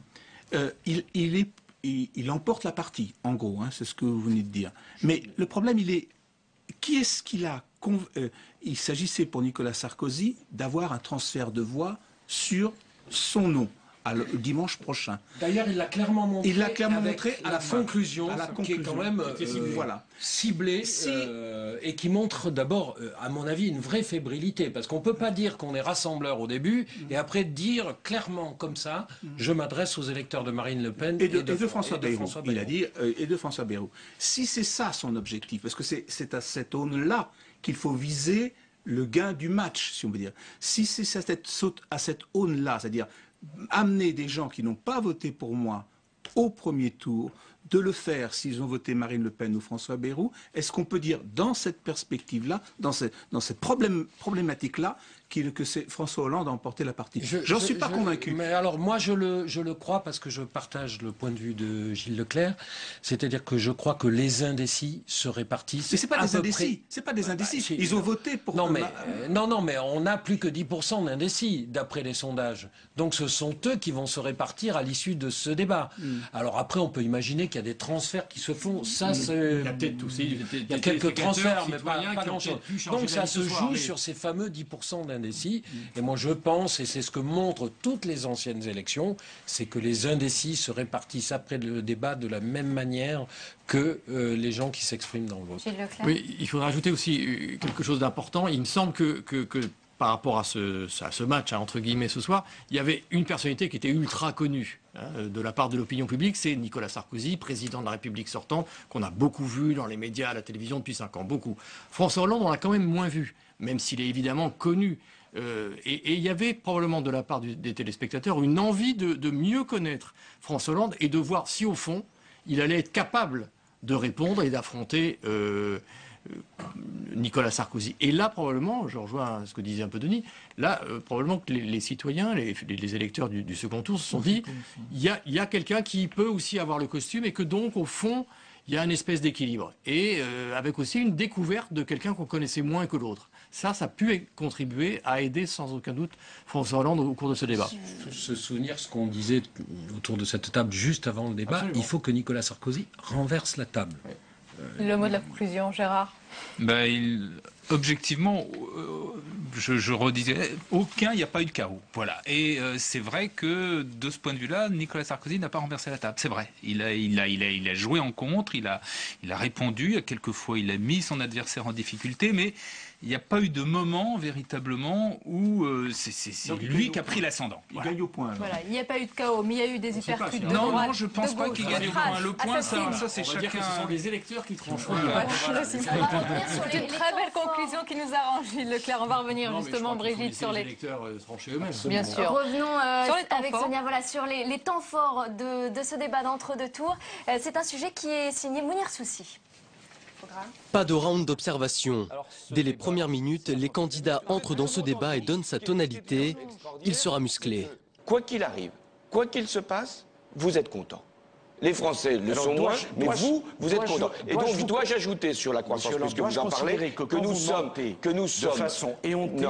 Euh, il, il, est, il, il emporte la partie, en gros, hein, c'est ce que vous venez de dire. Mais le problème, il est... Qui est-ce qu'il a conv... euh, Il s'agissait pour Nicolas Sarkozy d'avoir un transfert de voix sur son nom le dimanche prochain. D'ailleurs, il l'a clairement montré. Il l'a clairement montré à la conclusion, à la conclusion, qui est quand même euh, ciblée, voilà. ciblée si... euh, et qui montre d'abord, euh, à mon avis, une vraie fébrilité, parce qu'on ne peut pas dire qu'on est rassembleur au début mmh. et après dire clairement comme ça, mmh. je m'adresse aux électeurs de Marine Le Pen et de, et de, et de François Bayrou. Il a dit euh, et de François Bayrou. Si c'est ça son objectif, parce que c'est à cette aune-là qu'il faut viser le gain du match, si on veut dire. Si c'est à cette, à cette aune-là, c'est-à-dire amener des gens qui n'ont pas voté pour moi au premier tour, de le faire s'ils ont voté Marine Le Pen ou François Bayrou, est-ce qu'on peut dire dans cette perspective-là, dans, ce, dans cette problème, problématique-là, qu que François Hollande a emporté la partie? J'en suis pas je, convaincu. Mais alors moi je le, je le crois parce que je partage le point de vue de Gilles Leclerc, c'est-à-dire que je crois que les indécis se répartissent. Mais c'est pas des indécis, c'est pas des indécis. Bah, ils ont voté pour. Non mais euh, non non mais on a plus que dix pour cent d'indécis d'après les sondages. Donc ce sont eux qui vont se répartir à l'issue de ce débat. Mm. Alors après on peut imaginer qu'il y a des transferts qui se font. Ça c'est. Il y a peut-être aussi. Il y a quelques transferts mais pas, pas grand-chose. Donc ça se joue sur ces fameux dix pour cent d'indécis. Indécis. Et moi je pense, et c'est ce que montrent toutes les anciennes élections, c'est que les indécis se répartissent après le débat de la même manière que euh, les gens qui s'expriment dans le vote. Oui, il faudrait ajouter aussi quelque chose d'important. Il me semble que, que, que par rapport à ce, à ce match, hein, entre guillemets, ce soir, il y avait une personnalité qui était ultra connue hein, de la part de l'opinion publique, c'est Nicolas Sarkozy, président de la République sortante, qu'on a beaucoup vu dans les médias, à la télévision depuis cinq ans, beaucoup. François Hollande, on l'a quand même moins vu, même s'il est évidemment connu. Euh, et il y avait probablement de la part du, des téléspectateurs une envie de, de mieux connaître François Hollande et de voir si, au fond, il allait être capable de répondre et d'affronter euh, Nicolas Sarkozy. Et là, probablement, je rejoins ce que disait un peu Denis, là, euh, probablement que les, les citoyens, les, les électeurs du, du second tour se sont dit, il y a, y a quelqu'un qui peut aussi avoir le costume et que donc, au fond, il y a une espèce d'équilibre. Et euh, avec aussi une découverte de quelqu'un qu'on connaissait moins que l'autre. Ça, ça a pu contribuer à aider sans aucun doute François Hollande au cours de ce débat. Se souvenir ce qu'on disait autour de cette table juste avant le débat, absolument. Il faut que Nicolas Sarkozy renverse la table. Le euh, mot de la conclusion, Gérard. Ben, il, objectivement, euh, je, je redisais, aucun, il n'y a pas eu de chaos. Voilà. Et euh, c'est vrai que, de ce point de vue-là, Nicolas Sarkozy n'a pas renversé la table. C'est vrai. Il a, il, a, il, a, il a joué en contre, il a, il a répondu, quelquefois il a mis son adversaire en difficulté, mais il n'y a pas eu de moment, véritablement, où euh, c'est lui qui a pris l'ascendant. Il voilà. gagne au point. Voilà. Il n'y a pas eu de chaos, mais il y a eu des hypercutes de droite. Non, non, je ne pense pas qu'il gagne au point. Le point, ça, ça c'est chacun. Ce sont les électeurs qui trancheront. Voilà. Voilà. C'était une très belle conclusion qui nous arrange, Gilles Leclerc. On va revenir non, justement, Brigitte, sur les... les électeurs euh, tranchés eux-mêmes. Bien sûr. Revenons euh, sur les avec forts. Sonia voilà, sur les, les temps forts de, de ce débat d'entre-deux tours. Euh, c'est un sujet qui est signé Mounir Soussi. Pas de round d'observation. Dès les premières minutes, les candidats entrent dans ce débat et donnent sa tonalité. Il sera musclé. Quoi qu'il arrive, quoi qu'il se passe, vous êtes content. les Français le alors, sont moins, mais vous, vous êtes contents. Et donc, je dois ajouter sur la croissance, puisque vous en parlez, que nous sommes... Que nous sommes... De façon éhontée,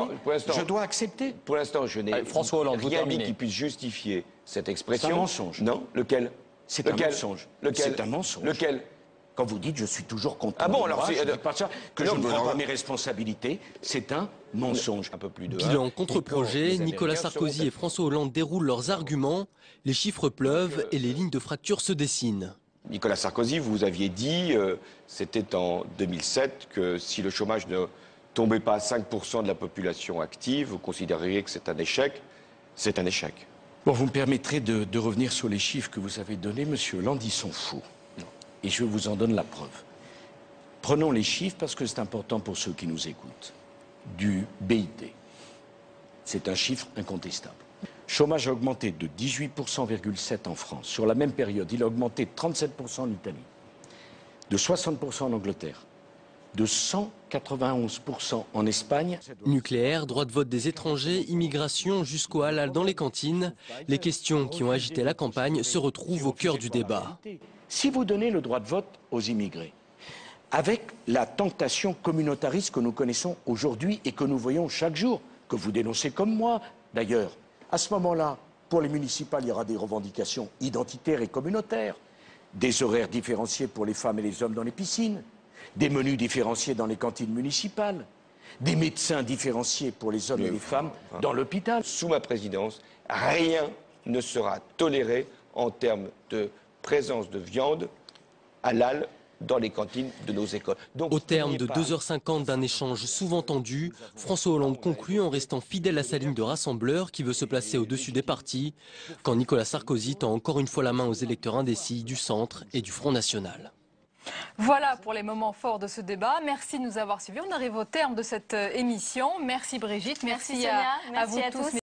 je dois accepter. Pour l'instant, je n'ai rien dit qui puisse justifier cette expression. C'est un mensonge. Non, lequel ? C'est un mensonge. Lequel ? C'est un mensonge. Lequel ? Quand vous dites « je suis toujours content » ah bon, de alors moi, je ne dis pas ça, que non, je ne prends pas mes responsabilités, c'est un mensonge. Un peu plus de bilan, contre-projet, Nicolas Sarkozy et François Hollande déroulent leurs arguments, les chiffres pleuvent et les lignes de fracture se dessinent. Nicolas Sarkozy, vous aviez dit, euh, c'était en deux mille sept, que si le chômage ne tombait pas à cinq pour cent de la population active, vous considéreriez que c'est un échec. C'est un échec. Bon, vous me permettrez de, de revenir sur les chiffres que vous avez donnés, monsieur Hollande, ils sont faux. Et je vous en donne la preuve. Prenons les chiffres, parce que c'est important pour ceux qui nous écoutent, du B I T. C'est un chiffre incontestable. Chômage a augmenté de dix-huit virgule sept pour cent en France. Sur la même période, il a augmenté de trente-sept pour cent en Italie, de soixante pour cent en Angleterre, de cent quatre-vingt-onze pour cent en Espagne. Nucléaire, droit de vote des étrangers, immigration jusqu'au halal dans les cantines, les questions qui ont agité la campagne se retrouvent au cœur du débat. Si vous donnez le droit de vote aux immigrés, avec la tentation communautariste que nous connaissons aujourd'hui et que nous voyons chaque jour, que vous dénoncez comme moi d'ailleurs, à ce moment-là, pour les municipales, il y aura des revendications identitaires et communautaires, des horaires différenciés pour les femmes et les hommes dans les piscines, des menus différenciés dans les cantines municipales, des médecins différenciés pour les hommes et les femmes dans l'hôpital. Sous ma présidence, rien ne sera toléré en termes de présence de viande halal dans les cantines de nos écoles. Donc, au terme de deux heures cinquante d'un échange souvent tendu, François Hollande conclut en restant fidèle à sa ligne de rassembleur qui veut se placer au-dessus des partis, quand Nicolas Sarkozy tend encore une fois la main aux électeurs indécis du Centre et du Front National. Voilà pour les moments forts de ce débat. Merci de nous avoir suivis. On arrive au terme de cette émission. Merci Brigitte, merci, merci à, à vous merci à tous. tous.